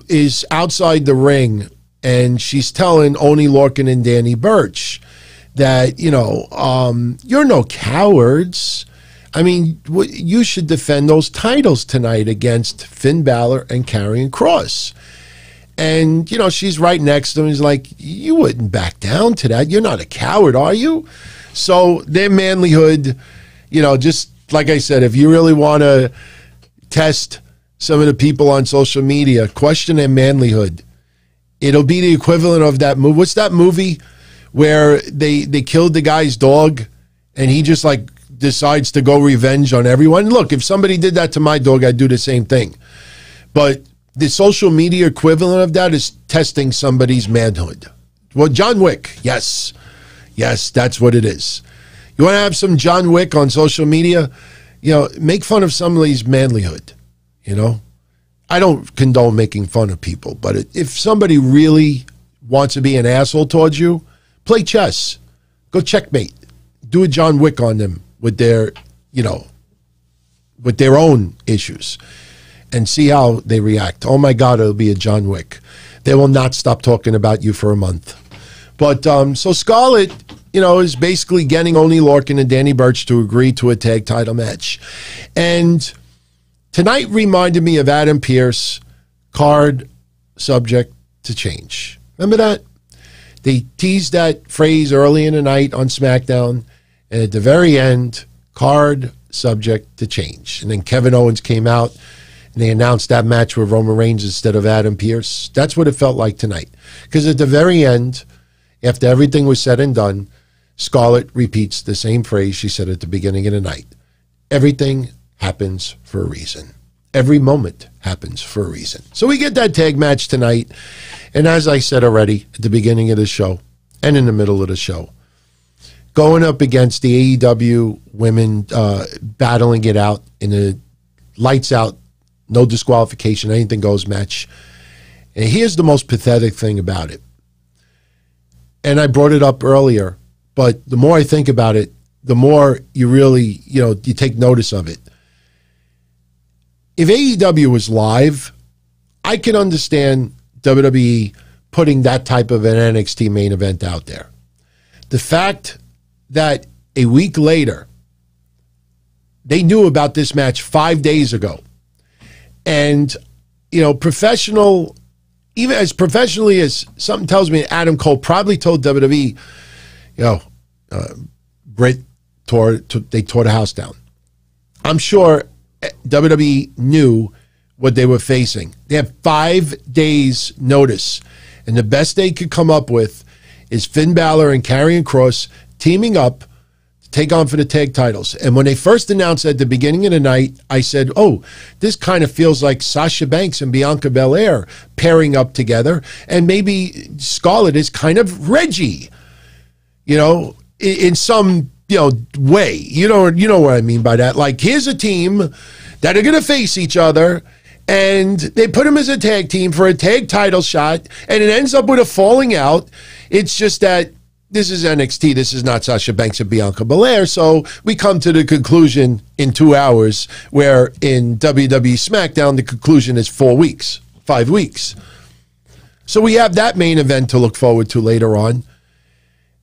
is outside the ring, and she's telling Oney Lorcan and Danny Burch that, you know, you're no cowards. I mean, you should defend those titles tonight against Finn Balor and Karrion Kross. And, you know, she's right next to him. He's like, you wouldn't back down to that. You're not a coward, are you? So their manlyhood, you know, just like I said, if you really want to test some of the people on social media, question their manlyhood. It'll be the equivalent of that movie. What's that movie where they killed the guy's dog and he just like decides to go revenge on everyone? Look, if somebody did that to my dog, I'd do the same thing. But the social media equivalent of that is testing somebody's manhood. Well, John Wick, yes. Yes, that's what it is. You want to have some John Wick on social media? You know, make fun of somebody's manlyhood, you know? I don't condone making fun of people, but if somebody really wants to be an asshole towards you, play chess. Go checkmate. Do a John Wick on them with their, you know, with their own issues and see how they react. Oh, my God, it'll be a John Wick. They will not stop talking about you for a month. But so Scarlett, you know, is basically getting Oney Lorcan and Danny Burch to agree to a tag title match. And tonight reminded me of Adam Pearce, card subject to change. Remember that? They teased that phrase early in the night on SmackDown, and at the very end, card subject to change. And then Kevin Owens came out, and they announced that match with Roman Reigns instead of Adam Pearce. That's what it felt like tonight. Because at the very end, after everything was said and done, Scarlett repeats the same phrase she said at the beginning of the night. Everything happens for a reason. Every moment happens for a reason. So we get that tag match tonight. And as I said already at the beginning of the show and in the middle of the show, going up against the AEW women battling it out in a lights out, no disqualification, anything goes match. And here's the most pathetic thing about it. And I brought it up earlier, but the more I think about it, the more you really, you know, you take notice of it. If AEW was live, I can understand WWE putting that type of an NXT main event out there. The fact that a week later, they knew about this match 5 days ago. And, you know, professional, even as professionally as something tells me Adam Cole probably told WWE, you know, Britt, they tore the house down. I'm sure WWE knew what they were facing. They have 5 days notice. And the best they could come up with is Finn Balor and Karrion Kross teaming up to take on for the tag titles. And when they first announced at the beginning of the night, I said, oh, this kind of feels like Sasha Banks and Bianca Belair pairing up together. And maybe Scarlett is kind of Reggie, you know, in some, you know, way. You know what I mean by that. Like, here's a team that are going to face each other, and they put them as a tag team for a tag title shot, and it ends up with a falling out. It's just that this is NXT. This is not Sasha Banks and Bianca Belair. So we come to the conclusion in 2 hours, where in WWE SmackDown, the conclusion is 4 weeks, 5 weeks. So we have that main event to look forward to later on.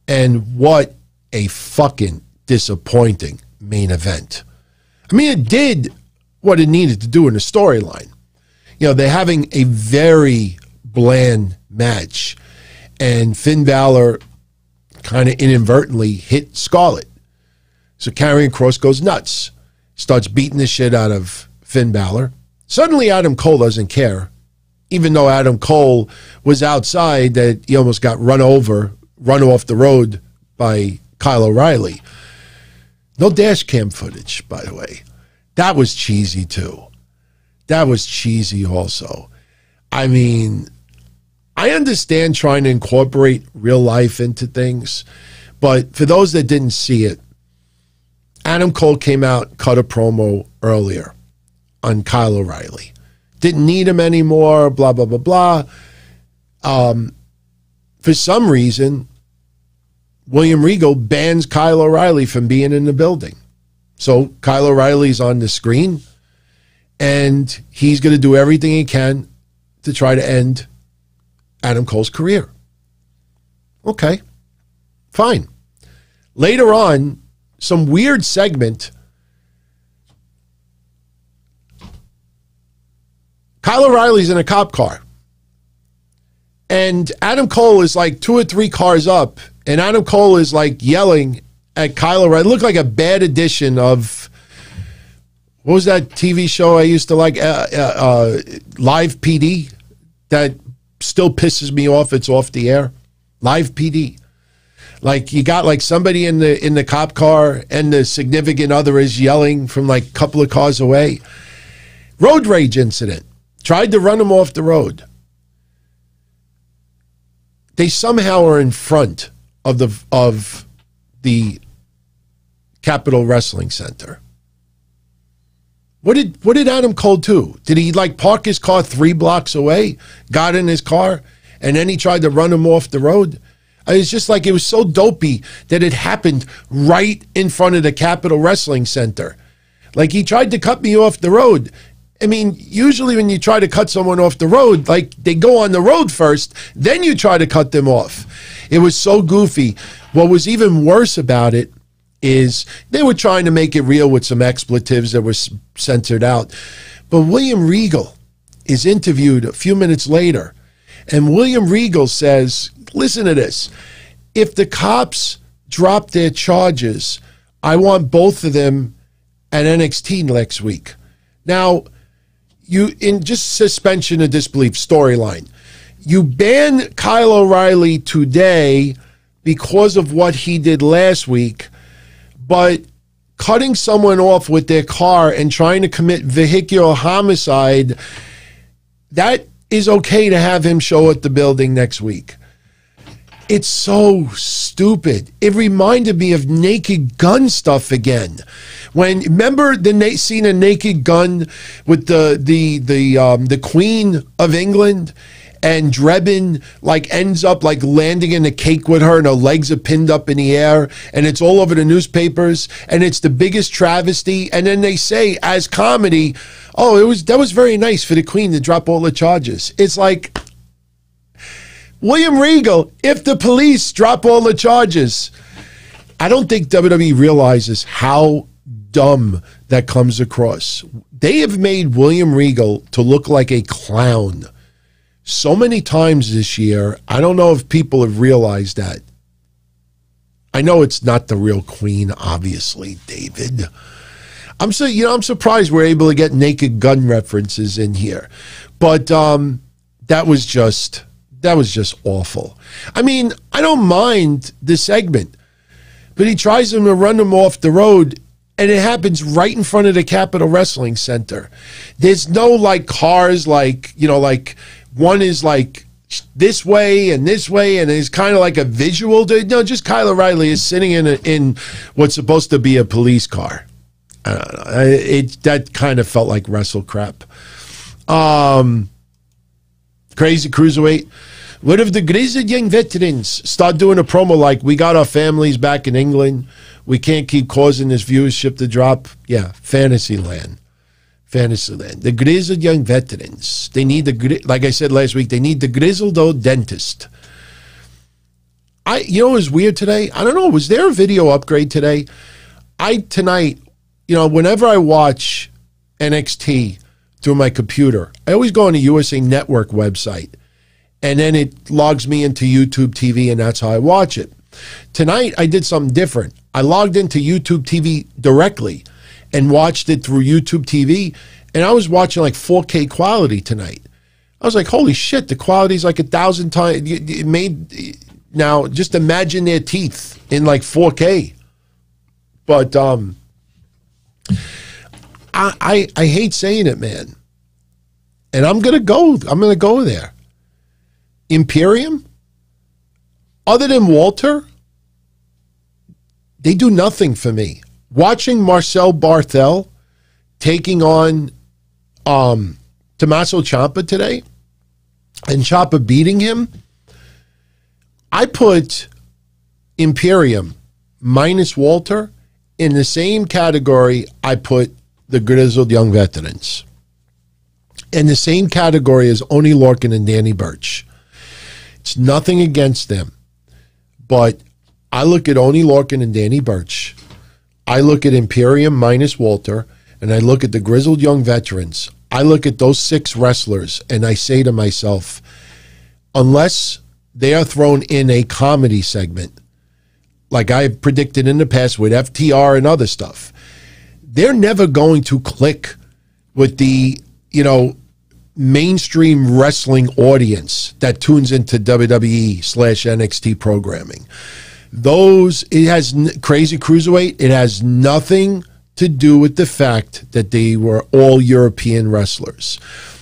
And what a fucking disappointing main event. I mean, it did what it needed to do in the storyline. You know, they're having a very bland match, and Finn Balor kind of inadvertently hit Scarlett. So Karrion Kross goes nuts, starts beating the shit out of Finn Balor. Suddenly Adam Cole doesn't care, even though Adam Cole was outside, that he almost got run off the road by Kyle O'Reilly. No dash cam footage, by the way. That was cheesy, too. That was cheesy also. I mean, I understand trying to incorporate real life into things, but for those that didn't see it, Adam Cole came out, cut a promo earlier on Kyle O'Reilly. Didn't need him anymore, blah, blah, blah, blah. For some reason, William Regal bans Kyle O'Reilly from being in the building. So Kyle O'Reilly's on the screen, and he's going to do everything he can to try to end Adam Cole's career. Okay, fine. Later on, some weird segment. Kyle O'Reilly's in a cop car, and Adam Cole is like 2 or 3 cars up, and Adam Cole is like yelling at Kyle O'Reilly. It looked like a bad edition of, what was that TV show I used to like? Live PD. That still pisses me off. It's off the air. Live PD. Like, you got like somebody in the cop car, and the significant other is yelling from like a couple of cars away. Road rage incident. Tried to run him off the road. They somehow are in front of the Capitol Wrestling Center. What did Adam Cole do? Did he like park his car 3 blocks away, got in his car, and then he tried to run him off the road? It's just like, it was so dopey that it happened right in front of the Capitol Wrestling Center. Like, he tried to cut me off the road. I mean, usually when you try to cut someone off the road, like, they go on the road first, then you try to cut them off. It was so goofy. What was even worse about it is they were trying to make it real with some expletives that were censored out. But William Regal is interviewed a few minutes later, and William Regal says, listen to this. If the cops drop their charges, I want both of them at NXT next week. Now, you, in just suspension of disbelief storyline, you ban Kyle O'Reilly today because of what he did last week, but cutting someone off with their car and trying to commit vehicular homicide, that is okay to have him show at the building next week. It's so stupid. It reminded me of Naked Gun stuff again. When, remember the scene in Naked Gun with the Queen of England, and Drebin like ends up like landing in a cake with her, and her legs are pinned up in the air, and it's all over the newspapers, and it's the biggest travesty. And then they say, as comedy, oh, that was very nice for the Queen to drop all the charges. It's like, William Regal, if the police drop all the charges. I don't think WWE realizes how dumb that comes across. They have made William Regal to look like a clown so many times this year. I don't know if people have realized that. I know it's not the real Queen, obviously, David. I'm surprised we're able to get Naked Gun references in here, but that was just awful. I mean, I don't mind this segment, but he tries to run them off the road, and it happens right in front of the Capitol Wrestling Center. There's no like cars, like, you know, like one is like this way, and it's kind of like a visual. No, just Kyle O'Reilly is sitting in what's supposed to be a police car. I don't know. That kind of felt like wrestle crap. Crazy Cruiserweight. What if the grizzled young veterans start doing a promo like, we got our families back in England, we can't keep causing this viewership to drop? Yeah, Fantasyland. Fantasyland. The grizzled young veterans. They need the, like I said last week, they need the grizzled old dentist. You know what was weird today? I don't know, was there a video upgrade today? Tonight, you know, whenever I watch NXT through my computer, I always go on the USA Network website, and then it logs me into YouTube TV, and that's how I watch it. Tonight, I did something different. I logged into YouTube TV directly and watched it through YouTube TV, and I was watching like 4K quality tonight. I was like, holy shit, the quality's like 1,000 times. It made, now, just imagine their teeth in like 4K. But I hate saying it, man. And I'm gonna go there. Imperium, other than Walter, they do nothing for me. Watching Marcel Barthel taking on Tommaso Ciampa today, and Ciampa beating him, I put Imperium minus Walter in the same category I put the grizzled young veterans, in the same category as Oney Lorcan and Danny Burch. It's nothing against them, but I look at Oney Lorcan and Danny Burch, I look at Imperium minus Walter, and I look at the grizzled young veterans. I look at those 6 wrestlers, and I say to myself, unless they are thrown in a comedy segment, like I predicted in the past with FTR and other stuff, they're never going to click with the, you know, mainstream wrestling audience that tunes into WWE/NXT programming. Crazy Cruiserweight, it has nothing to do with the fact that they were all European wrestlers.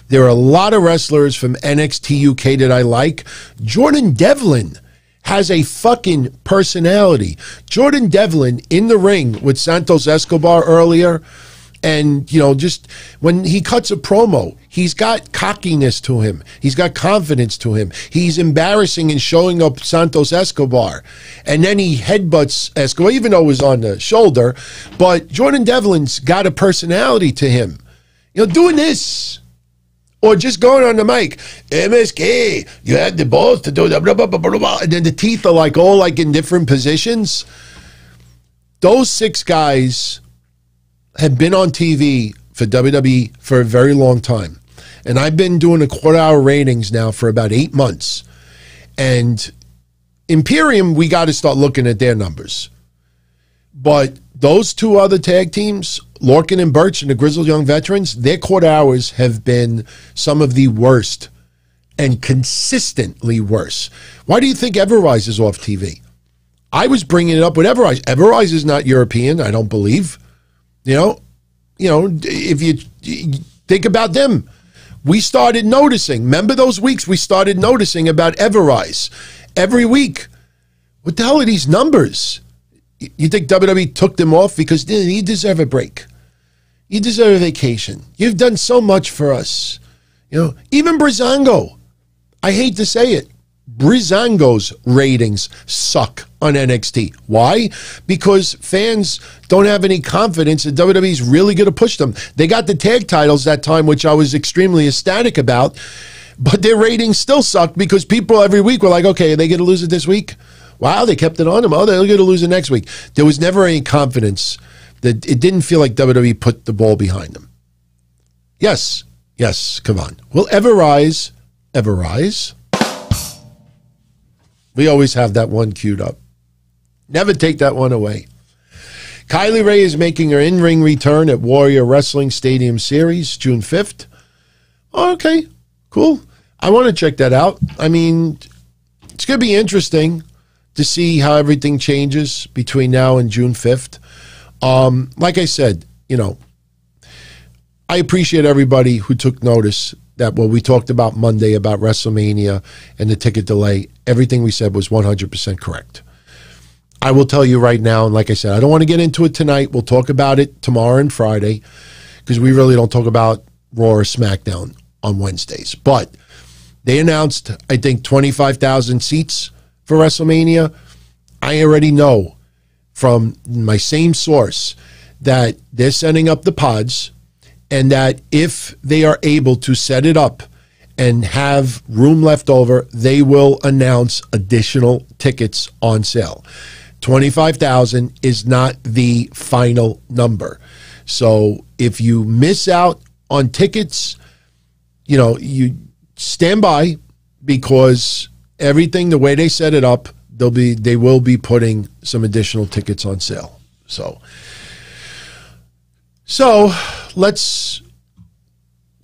There are a lot of wrestlers from NXT UK that I like. Jordan Devlin has a fucking personality. Jordan Devlin in the ring with Santos Escobar earlier, and, you know, just when he cuts a promo, he's got cockiness to him. He's got confidence to him. He's embarrassing and showing up Santos Escobar. And then he headbutts Escobar, even though it was on the shoulder. But Jordan Devlin's got a personality to him. You know, doing this, or just going on the mic, MSK, you had the balls to do that, blah, blah, blah, blah, blah. And then the teeth are like all like in different positions. Those 6 guys have been on TV for WWE for a very long time. And I've been doing a quarter-hour ratings now for about 8 months. And Imperium, we got to start looking at their numbers. But those 2 other tag teams, Lorcan and Burch and the grizzled young veterans, their quarter hours have been some of the worst, and consistently worse. Why do you think Everrise is off TV? I was bringing it up with Everrise. Everrise is not European, I don't believe. You know, if you think about them, we started noticing. Remember those weeks we started noticing about Everrise every week? What the hell are these numbers? You think WWE took them off because you deserve a break. You deserve a vacation. You've done so much for us. You know, even Breezango, I hate to say it, Breezango's ratings suck on NXT. Why? Because fans don't have any confidence that WWE's really going to push them. They got the tag titles that time, which I was extremely ecstatic about, but their ratings still sucked because people every week were like, okay, are they going to lose it this week? Wow, they kept it on them. Oh, they're going to lose it next week. There was never any confidence. That it didn't feel like WWE put the ball behind them. Yes, yes, come on. Will Everrise ever rise? We always have that one queued up. Never take that one away. Kylie Rae is making her in-ring return at Warrior Wrestling Stadium Series, June 5th. Oh, okay, cool. I want to check that out. I mean, it's going to be interesting to see how everything changes between now and June 5th. Like I said, you know, I appreciate everybody who took notice that what we talked about Monday about WrestleMania and the ticket delay, everything we said was 100% correct. I will tell you right now, and like I said, I don't want to get into it tonight. We'll talk about it tomorrow and Friday because we really don't talk about Raw or SmackDown on Wednesdays. But they announced, I think, 25,000 seats for WrestleMania. I already know from my same source that they're sending up the pods and that if they are able to set it up and have room left over, they will announce additional tickets on sale. 25,000 is not the final number. So if you miss out on tickets, you know, you stand by because everything, the way they set it up, they will be putting some additional tickets on sale. So let's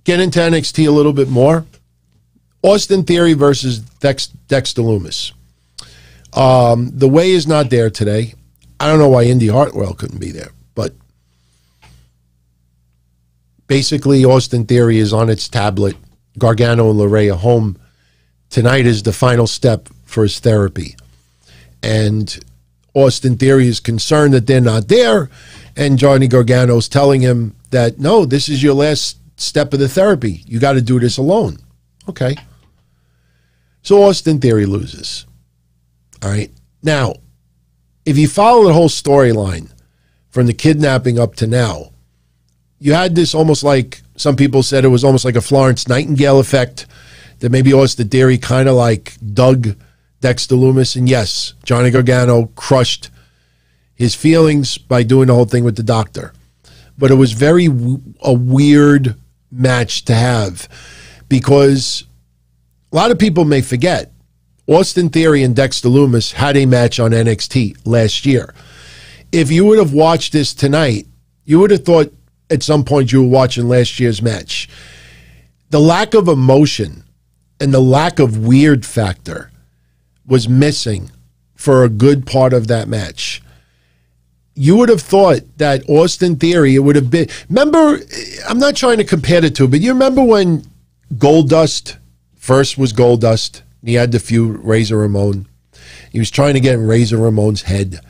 get into NXT a little bit more. Austin Theory versus Dexter Lumis. The Way is not there today. I don't know why Indy Hartwell couldn't be there, but basically Austin Theory is on its tablet. Gargano and LeRae are home. Tonight is the final step for his therapy. And Austin Theory is concerned that they're not there, and Johnny Gargano's telling him that, no, this is your last step of the therapy. You got to do this alone. Okay. So Austin Theory loses. All right. Now, if you follow the whole storyline from the kidnapping up to now, you had this almost like, some people said it was almost like a Florence Nightingale effect, that maybe Austin Theory kind of like dug Dexter Lumis. And yes, Johnny Gargano crushed his feelings by doing the whole thing with the doctor. But it was a weird match to have because a lot of people may forget Austin Theory and Dexter Lumis had a match on NXT last year. If you would have watched this tonight, you would have thought at some point you were watching last year's match. The lack of emotion and the lack of weird factor was missing for a good part of that match. You would have thought that Austin Theory, it would have been, remember, I'm not trying to compare the two, but you remember when Goldust, first was Goldust, and he had the feud, Razor Ramon. He was trying to get in Razor Ramon's head.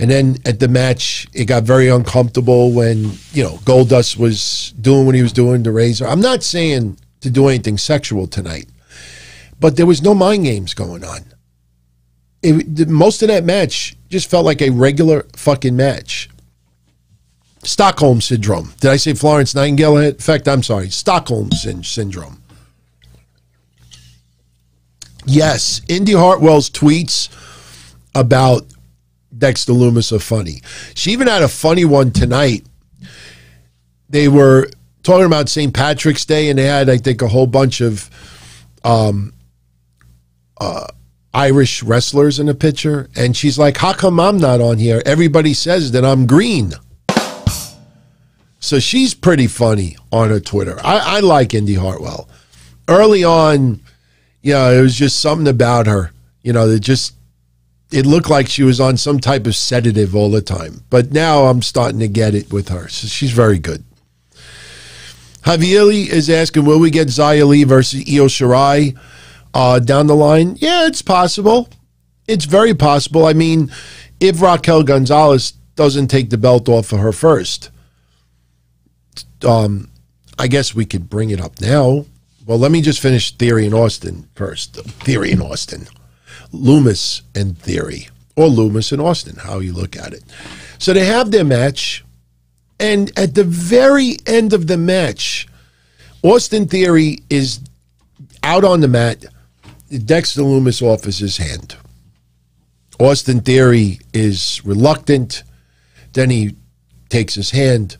And then at the match, it got very uncomfortable when, you know, Goldust was doing what he was doing to Razor. I'm not saying to do anything sexual tonight, but there was no mind games going on. Most of that match just felt like a regular fucking match. Stockholm Syndrome. Did I say Florence Nightingale? In fact, I'm sorry. Stockholm Syndrome. Yes, Indy Hartwell's tweets about Dexter Lumis are funny. She even had a funny one tonight. They were talking about St. Patrick's Day, and they had, I think, a whole bunch of Irish wrestlers in the picture, and she's like, how come I'm not on here? Everybody says that I'm green. So she's pretty funny on her Twitter. I like Indy Hartwell. Early on, you know, it was just something about her, you know, that just, it looked like she was on some type of sedative all the time. But now I'm starting to get it with her. So she's very good. Javier is asking, will we get Xia Li versus Io Shirai down the line? Yeah, it's possible. It's very possible. I mean, if Raquel Gonzalez doesn't take the belt off of her first, I guess we could bring it up now. Well, let me just finish Theory and Austin first. Theory and Austin. Lumis and Theory, or Lumis and Austin, how you look at it. So they have their match, and at the very end of the match, Austin Theory is out on the mat. Dexter Lumis offers his hand. Austin Theory is reluctant. Then he takes his hand,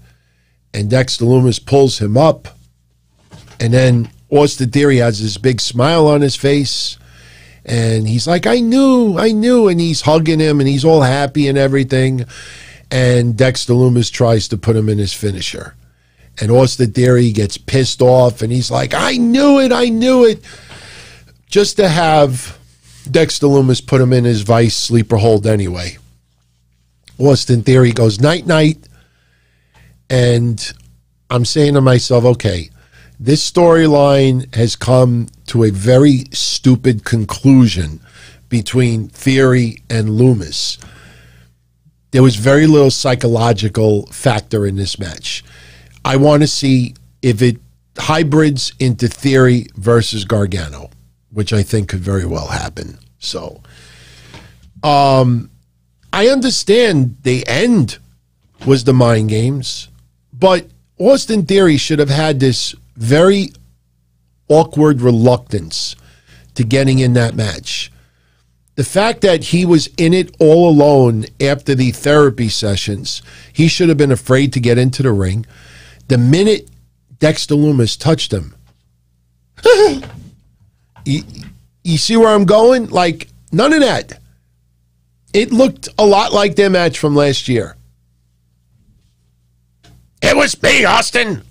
and Dexter Lumis pulls him up, and then Austin Theory has this big smile on his face. And he's like, I knew, and he's hugging him, and he's all happy and everything. and Dexter Lumis tries to put him in his finisher. And Austin Theory gets pissed off, and he's like, I knew it. Just to have Dexter Lumis put him in his vice sleeper hold anyway. Austin Theory goes night-night, and I'm saying to myself, okay, this storyline has come to a very stupid conclusion between Theory and Lumis. There was very little psychological factor in this match. I want to see if it hybrids into Theory versus Gargano, which I think could very well happen. So, I understand the end was the mind games, but Austin Theory should have had this very awkward reluctance to getting in that match. The fact that he was in it all alone after the therapy sessions, he should have been afraid to get into the ring. The minute Dexter Lumis touched him, you see where I'm going? Like, none of that. It looked a lot like their match from last year. It was me, Austin.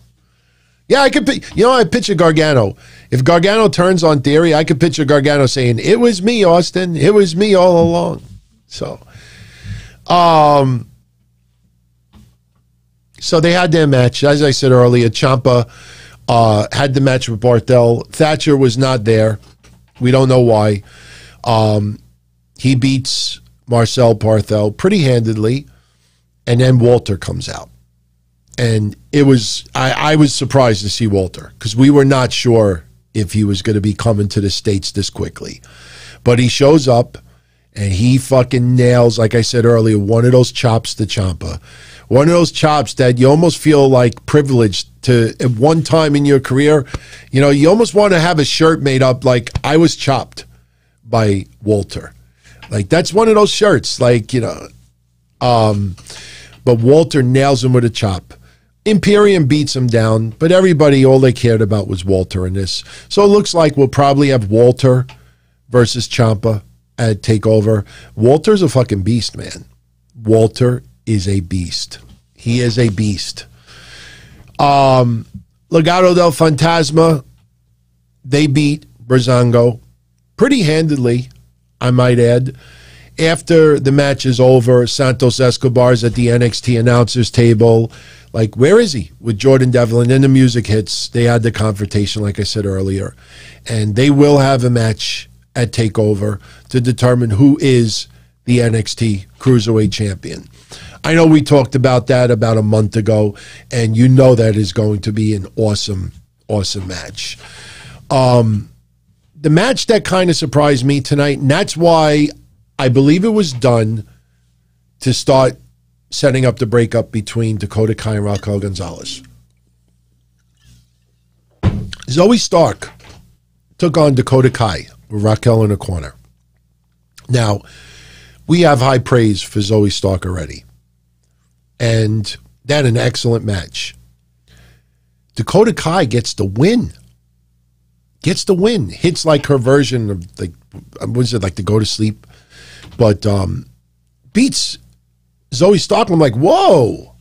Yeah, I could. You know, I picture Gargano. If Gargano turns on Theory, I could picture Gargano saying, "It was me, Austin. It was me all along." So, so they had their match. As I said earlier, Ciampa had the match with Barthel. Thatcher was not there. We don't know why. He beats Marcel Barthel pretty handedly, and then Walter comes out. And it was, I was surprised to see Walter, because we were not sure if he was going to be coming to the States this quickly. But he shows up, and he fucking nails, like I said earlier, one of those chops to Ciampa. One of those chops that you almost feel like privileged to, at one time in your career, you know, you almost want to have a shirt made up like, I was chopped by Walter. Like, that's one of those shirts, like, you know. But Walter nails him with a chop. Imperium beats him down, but everybody, all they cared about was Walter in this. So it looks like we'll probably have Walter versus Ciampa at TakeOver. Walter's a fucking beast, man. Walter is a beast. He is a beast. Legado del Fantasma, they beat Breezango pretty handedly, I might add. After the match is over, Santos Escobar's at the NXT announcers table. Like, where is he? With Jordan Devlin, and the music hits. They had the confrontation, like I said earlier. And they will have a match at TakeOver to determine who is the NXT Cruiserweight Champion. I know we talked about that about a month ago, and you know that is going to be an awesome, awesome match. The match that kind of surprised me tonight, and that's why I believe it was done to start setting up the breakup between Dakota Kai and Raquel Gonzalez. Zoe Stark took on Dakota Kai with Raquel in a corner. Now, we have high praise for Zoe Stark already. And that an excellent match. Dakota Kai gets the win. Gets the win. Hits like her version of, like, what is it, like the go to sleep? But beats Zoe Stark. I'm like, whoa.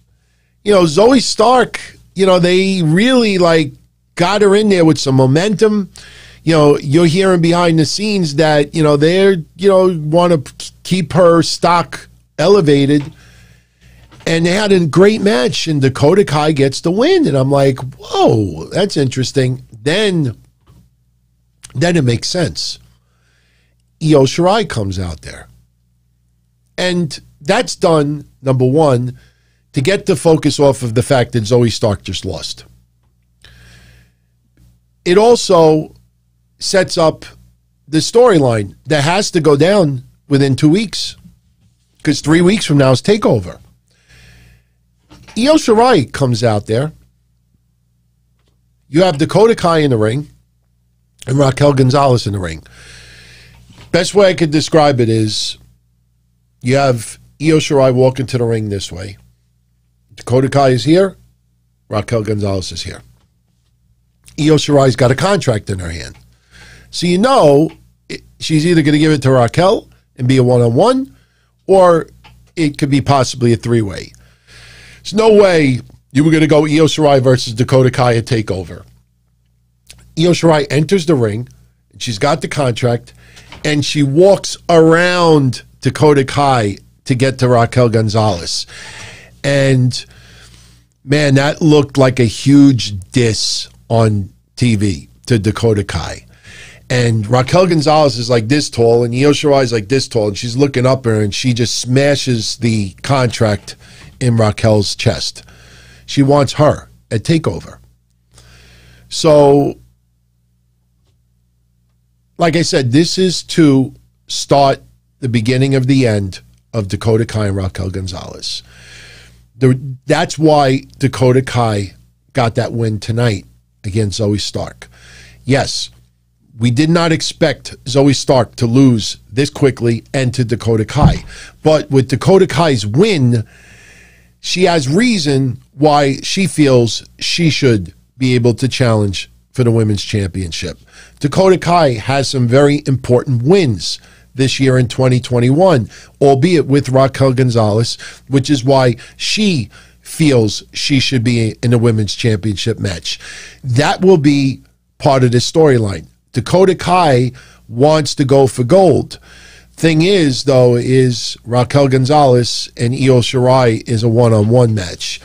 You know, Zoe Stark, you know, they really, like, got her in there with some momentum. You know, you're hearing behind the scenes that, you know, they're, you know, want to keep her stock elevated. And they had a great match, and Dakota Kai gets the win. And I'm like, whoa, that's interesting. Then it makes sense. Io Shirai comes out there. And that's done, number one, to get the focus off of the fact that Zoe Stark just lost. It also sets up the storyline that has to go down within 2 weeks, because 3 weeks from now is TakeOver. Io Shirai comes out there. You have Dakota Kai in the ring and Raquel Gonzalez in the ring. Best way I could describe it is, you have Io Shirai walking to the ring this way. Dakota Kai is here. Raquel Gonzalez is here. Io Shirai's got a contract in her hand. So you know she's either going to give it to Raquel and be a one-on-one, or it could be possibly a three-way. There's no way you were going to go Io Shirai versus Dakota Kai at TakeOver. Io Shirai enters the ring, and she's got the contract, and she walks around Dakota Kai to get to Raquel Gonzalez. And, man, that looked like a huge diss on TV to Dakota Kai. And Raquel Gonzalez is like this tall, and Io Shirai is like this tall, and she's looking up at her, and she just smashes the contract in Raquel's chest. She wants her at TakeOver. So, like I said, this is to start the beginning of the end of Dakota Kai and Raquel Gonzalez. That's why Dakota Kai got that win tonight against Zoe Stark. Yes, we did not expect Zoe Stark to lose this quickly and to Dakota Kai. But with Dakota Kai's win, she has reason why she feels she should be able to challenge for the women's championship. Dakota Kai has some very important wins this year in 2021, albeit with Raquel Gonzalez, which is why she feels she should be in a women's championship match. That will be part of the storyline. Dakota Kai wants to go for gold. Thing is, though, is Raquel Gonzalez and Io Shirai is a one-on-one match.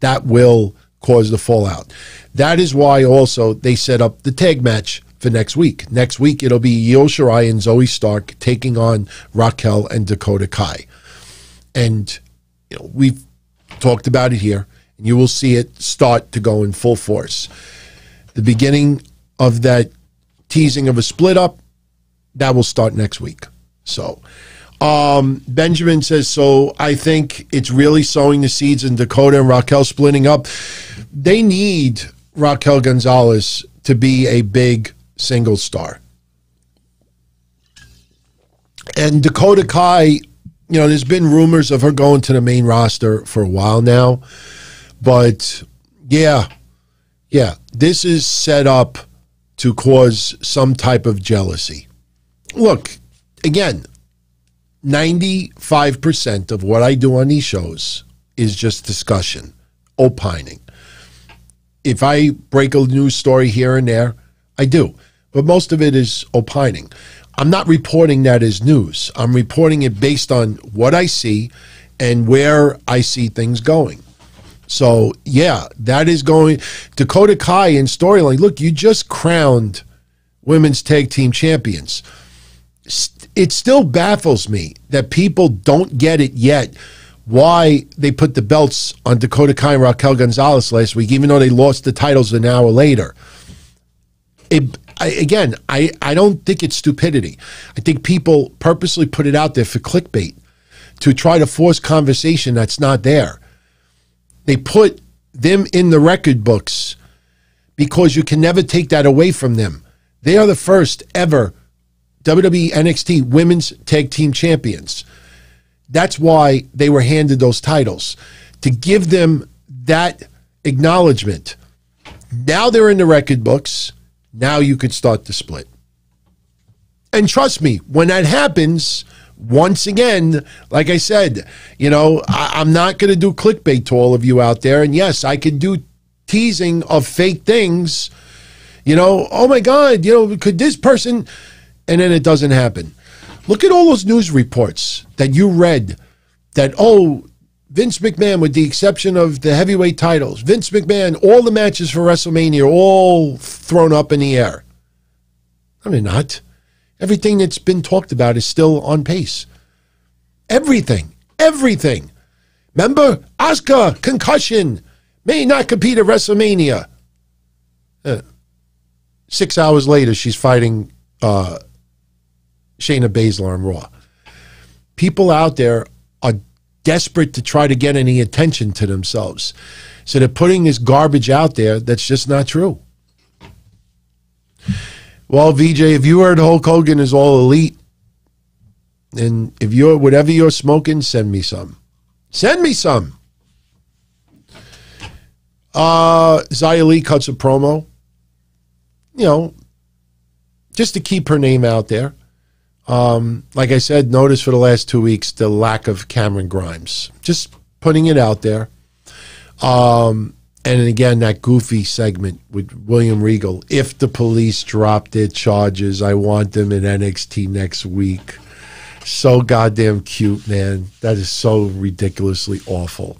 That will cause the fallout. That is why also they set up the tag match for next week. Next week, it'll be Io Shirai and Zoe Stark taking on Raquel and Dakota Kai. And you know, we've talked about it here, and you will see it start to go in full force. The beginning of that teasing of a split up, that will start next week. So Benjamin says, so I think it's really sowing the seeds in Dakota and Raquel splitting up. They need Raquel Gonzalez to be a big single star. And Dakota Kai, you know, there's been rumors of her going to the main roster for a while now. But, yeah, this is set up to cause some type of jealousy. Look, again, 95% of what I do on these shows is just discussion, opining. If I break a news story here and there, I do. But most of it is opining. I'm not reporting that as news. I'm reporting it based on what I see and where I see things going. So, yeah, that is going. Dakota Kai in storyline, look, you just crowned women's tag team champions. It still baffles me that people don't get it yet why they put the belts on Dakota Kai and Raquel Gonzalez last week, even though they lost the titles an hour later. I don't think it's stupidity. I think people purposely put it out there for clickbait to try to force conversation that's not there. They put them in the record books because you can never take that away from them. They are the first ever WWE NXT Women's Tag Team Champions. That's why they were handed those titles, to give them that acknowledgement. Now they're in the record books. Now you could start the split. And trust me, when that happens, once again, like I said, you know, I'm not going to do clickbait to all of you out there. And yes, I could do teasing of fake things. You know, oh my God, you know, could this person... And then it doesn't happen. Look at all those news reports that you read that, oh, Vince McMahon, with the exception of the heavyweight titles, Vince McMahon, all the matches for WrestleMania are all thrown up in the air. I mean, not. Everything that's been talked about is still on pace. Everything. Remember, Asuka, concussion, may not compete at WrestleMania. 6 hours later, she's fighting Shayna Baszler on Raw. People out there are desperate to try to get any attention to themselves. So they're putting this garbage out there that's just not true. Well, VJ, if you heard Hulk Hogan is all elite, and if you're whatever you're smoking, send me some. Send me some. Xia Li cuts a promo. You know, just to keep her name out there. Like I said, notice for the last 2 weeks the lack of Cameron Grimes. Just putting it out there. And again, that goofy segment with William Regal. If the police drop their charges, I want them in NXT next week. So goddamn cute, man. That is so ridiculously awful.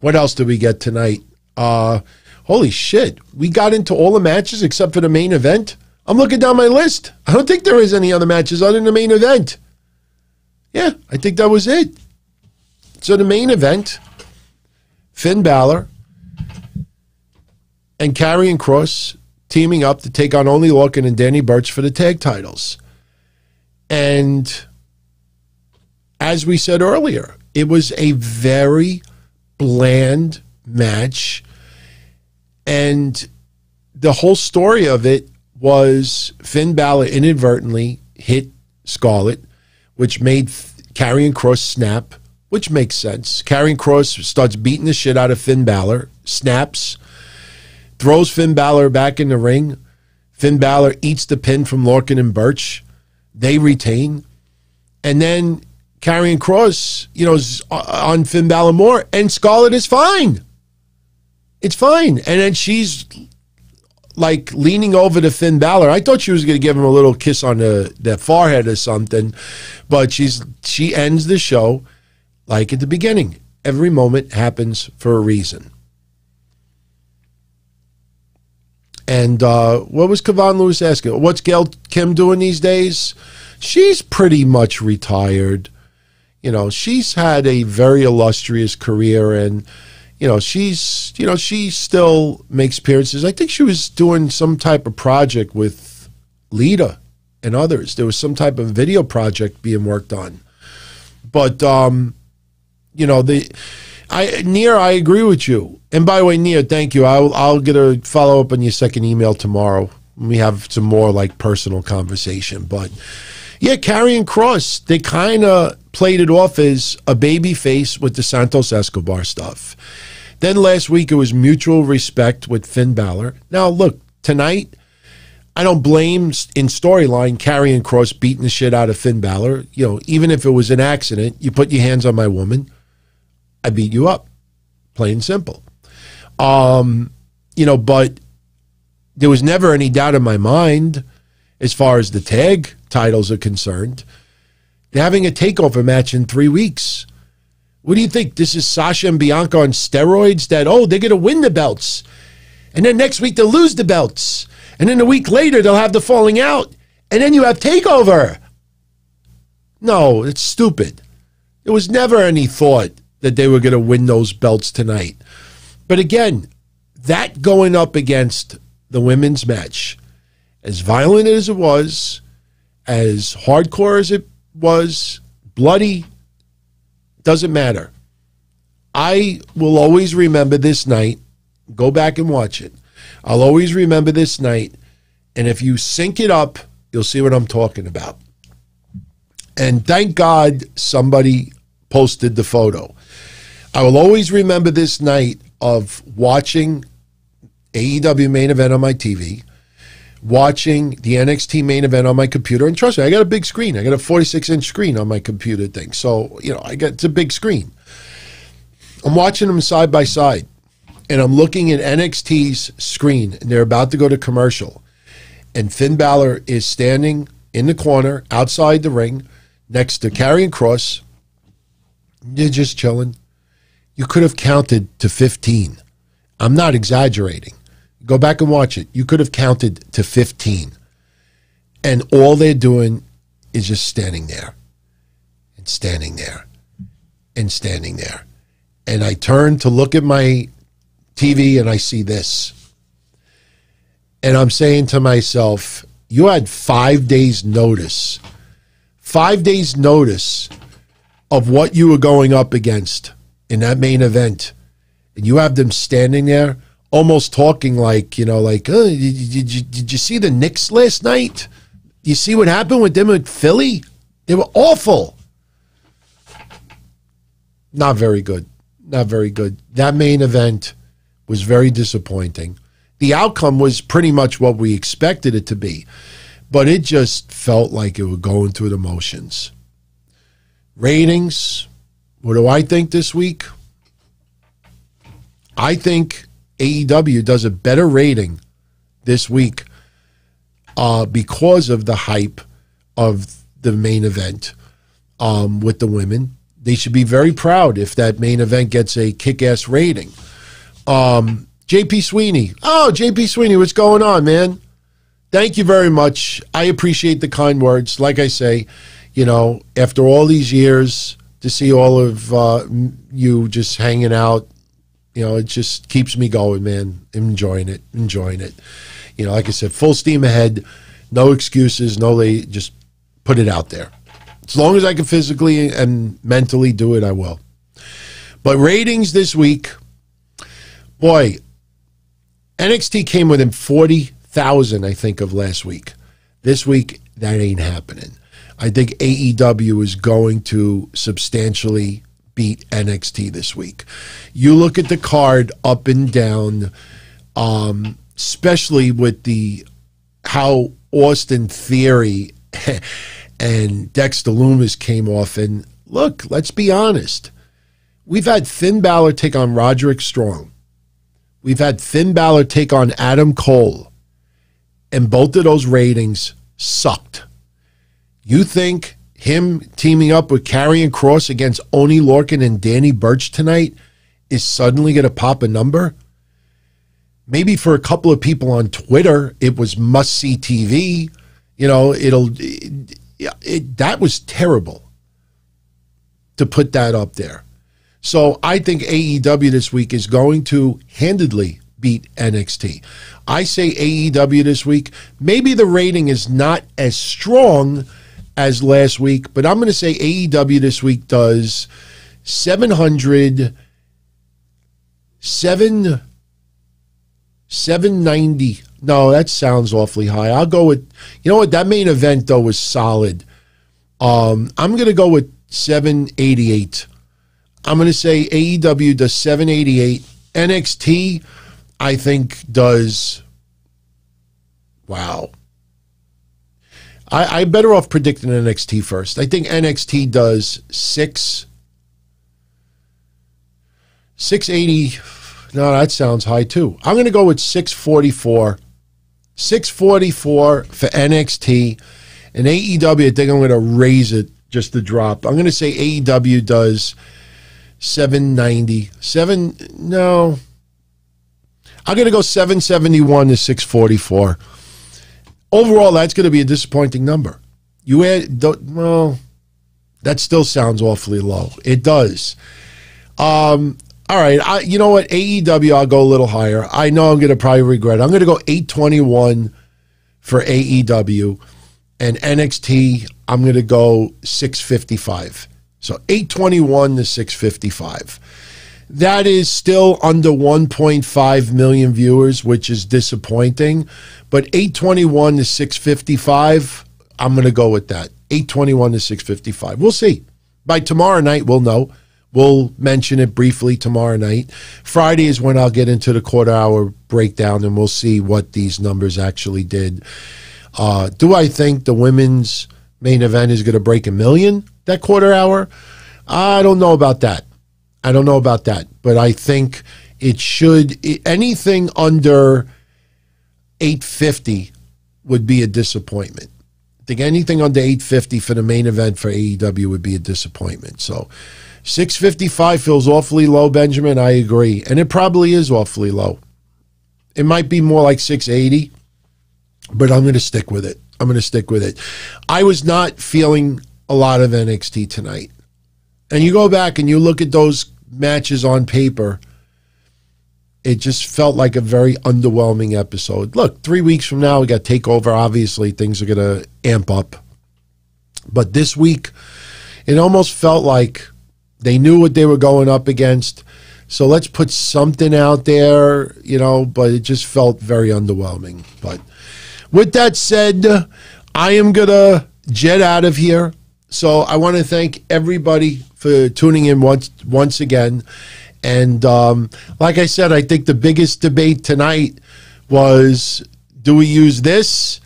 What else did we get tonight? Holy shit. We got into all the matches except for the main event. I'm looking down my list. I don't think there is any other matches other than the main event. Yeah, I think that was it. So the main event, Finn Balor and Karrion Kross teaming up to take on Only Lorcan and Danny Burch for the tag titles. And as we said earlier, it was a very bland match, and the whole story of it was Finn Balor inadvertently hit Scarlett, which made Karrion Kross snap, which makes sense. Karrion Kross starts beating the shit out of Finn Balor, snaps, throws Finn Balor back in the ring. Finn Balor eats the pin from Lorcan and Burch. They retain, and then Karrion Kross, you know, is on Finn Balor more, and Scarlett is fine. It's fine. And then she's like leaning over to Finn Balor. I thought she was going to give him a little kiss on the forehead or something, but she ends the show like at the beginning. Every moment happens for a reason. And what was Kevon Lewis asking? What's Gail Kim doing these days? She's pretty much retired. You know, she's had a very illustrious career, and you know, she still makes appearances. I think she was doing some type of project with Lita and others. There was some type of video project being worked on. But you know, I agree with you. And by the way, Nia, thank you. I'll get a follow up on your second email tomorrow. We have some more like personal conversation, but yeah, Karrion Kross, they kind of played it off as a baby face with the Santos Escobar stuff. Then last week, it was mutual respect with Finn Balor. Now, look, tonight, I don't blame, in storyline, Karrion Kross beating the shit out of Finn Balor. You know, even if it was an accident, you put your hands on my woman, I beat you up. Plain and simple. You know, but there was never any doubt in my mind as far as the tag titles are concerned. They're having a takeover match in 3 weeks. What do you think? This is Sasha and Bianca on steroids, that, oh, they're going to win the belts. And then next week they'll lose the belts. And then a week later they'll have the falling out. And then you have takeover. No, it's stupid. There was never any thought that they were going to win those belts tonight. But again, that going up against the women's match, as violent as it was, as hardcore as it was, bloody, doesn't matter. I will always remember this night. Go back and watch it. I'll always remember this night. And if you sync it up, you'll see what I'm talking about. And thank God somebody posted the photo. I will always remember this night of watching AEW main event on my TV, watching the NXT main event on my computer. And trust me, I got a big screen. I got a 46-inch screen on my computer thing. So, you know, it's a big screen. I'm watching them side by side, and I'm looking at NXT's screen, and they're about to go to commercial. And Finn Balor is standing in the corner outside the ring next to Karrion Kross. They're just chilling. You could have counted to 15. I'm not exaggerating. Go back and watch it. You could have counted to 15. And all they're doing is just standing there and standing there and standing there. And I turn to look at my TV and I see this. And I'm saying to myself, you had 5 days notice. 5 days notice of what you were going up against in that main event. And you have them standing there almost talking like, you know, like, oh, did you see the Knicks last night? You see what happened with them at Philly? They were awful. Not very good. Not very good. That main event was very disappointing. the outcome was pretty much what we expected it to be, but it just felt like it was going through the motions. Ratings, what do I think this week? I think AEW does a better rating this week because of the hype of the main event with the women. They should be very proud if that main event gets a kick-ass rating. JP Sweeney. Oh, JP Sweeney, what's going on, man? Thank you very much. I appreciate the kind words. Like I say, you know, after all these years, to see all of you just hanging out, you know, it just keeps me going, man. Enjoying it, enjoying it. You know, like I said, full steam ahead. No excuses, no lay, just put it out there. As long as I can physically and mentally do it, I will. But ratings this week, boy, NXT came within 40,000, I think, of last week. This week, that ain't happening. I think AEW is going to substantially beat NXT this week. You look at the card up and down, especially with the how Austin Theory and Dexter Lumis came off. And look, let's be honest. We've had Finn Balor take on Roderick Strong. We've had Finn Balor take on Adam Cole. And both of those ratings sucked. You think him teaming up with Karrion Kross against Oney Lorcan and Danny Burch tonight is suddenly going to pop a number? Maybe for a couple of people on Twitter, it was must-see TV. You know, that was terrible to put that up there. So I think AEW this week is going to handedly beat NXT. I say AEW this week. Maybe the rating is not as strong as last week, but I'm going to say AEW this week does 790. No, that sounds awfully high. I'll go with, you know what, that main event, though, was solid. I'm going to go with 788. I'm going to say AEW does 788. NXT, I think, does, wow. I'm better off predicting NXT first. I think NXT does 680. No, that sounds high, too. I'm going to go with 644. 644 for NXT. And AEW, I think I'm going to raise it just to drop. I'm going to say AEW does 790. No. I'm going to go 771 to 644. Overall, that's going to be a disappointing number. You add, well, that still sounds awfully low. It does. All right, you know what? AEW, I'll go a little higher. I know I'm going to probably regret it. I'm going to go 821 for AEW, and NXT, I'm going to go 655. So 821 to 655. That is still under 1.5 million viewers, which is disappointing. But 821 to 655, I'm going to go with that. 821 to 655. We'll see. By tomorrow night, we'll know. We'll mention it briefly tomorrow night. Friday is when I'll get into the quarter-hour breakdown, and we'll see what these numbers actually did. Do I think the women's main event is going to break a million that quarter hour? I don't know about that. I don't know about that, but I think it should. Anything under 850 would be a disappointment. I think anything under 850 for the main event for AEW would be a disappointment. So 655 feels awfully low, Benjamin. I agree, and it probably is awfully low. It might be more like 680, but I'm going to stick with it. I'm going to stick with it. I was not feeling a lot of NXT tonight. And you go back and you look at those matches on paper, it just felt like a very underwhelming episode. Look, 3 weeks from now, we got TakeOver. Obviously, things are going to amp up. But this week, it almost felt like they knew what they were going up against. So let's put something out there, you know, but it just felt very underwhelming. But with that said, I am going to jet out of here. So I want to thank everybody for tuning in once again. And like I said, I think the biggest debate tonight was, do we use this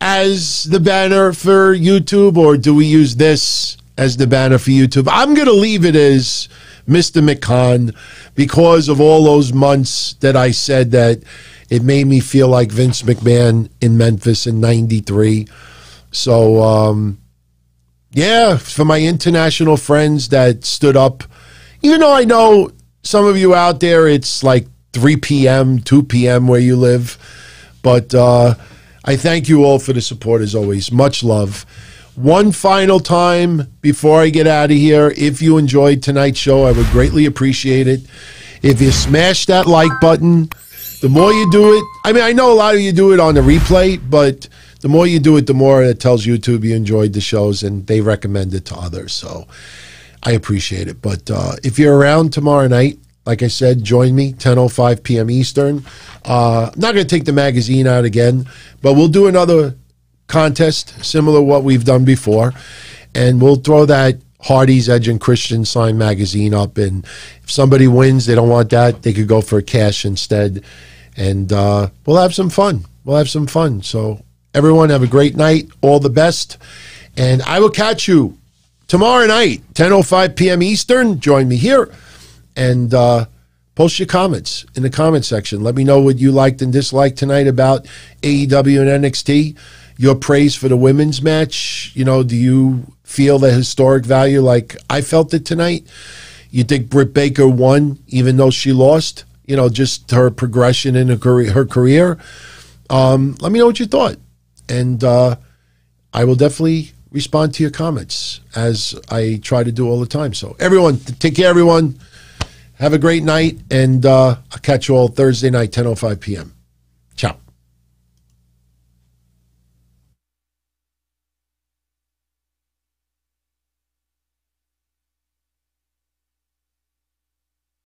as the banner for YouTube, or do we use this as the banner for YouTube? I'm going to leave it as Mr. McCann because of all those months that I said that it made me feel like Vince McMahon in Memphis in '93. So, yeah, for my international friends that stood up, even though I know some of you out there, it's like 3 p.m., 2 p.m. where you live. But I thank you all for the support as always. Much love. One final time before I get out of here, if you enjoyed tonight's show, I would greatly appreciate it if you smash that like button. The more you do it, I mean, I know a lot of you do it on the replay, but the more you do it, the more it tells YouTube you enjoyed the shows and they recommend it to others. So I appreciate it. But if you're around tomorrow night, like I said, join me, 10:05 p.m. Eastern. I'm not going to take the magazine out again, but we'll do another contest similar to what we've done before. And we'll throw that Hardy's, Edge, and Christian signed magazine up. And if somebody wins, they don't want that, they could go for cash instead. And we'll have some fun. We'll have some fun. So everyone have a great night. All the best. And I will catch you tomorrow night, 10:05 p.m. Eastern. Join me here. And post your comments in the comment section. Let me know what you liked and disliked tonight about AEW and NXT. Your praise for the women's match. You know, do you feel the historic value like I felt it tonight? You think Britt Baker won even though she lost? You know, just her progression in her career. Let me know what you thought. And I will definitely respond to your comments as I try to do all the time. So everyone, take care, everyone. Have a great night, and I'll catch you all Thursday night, 10:05 p.m.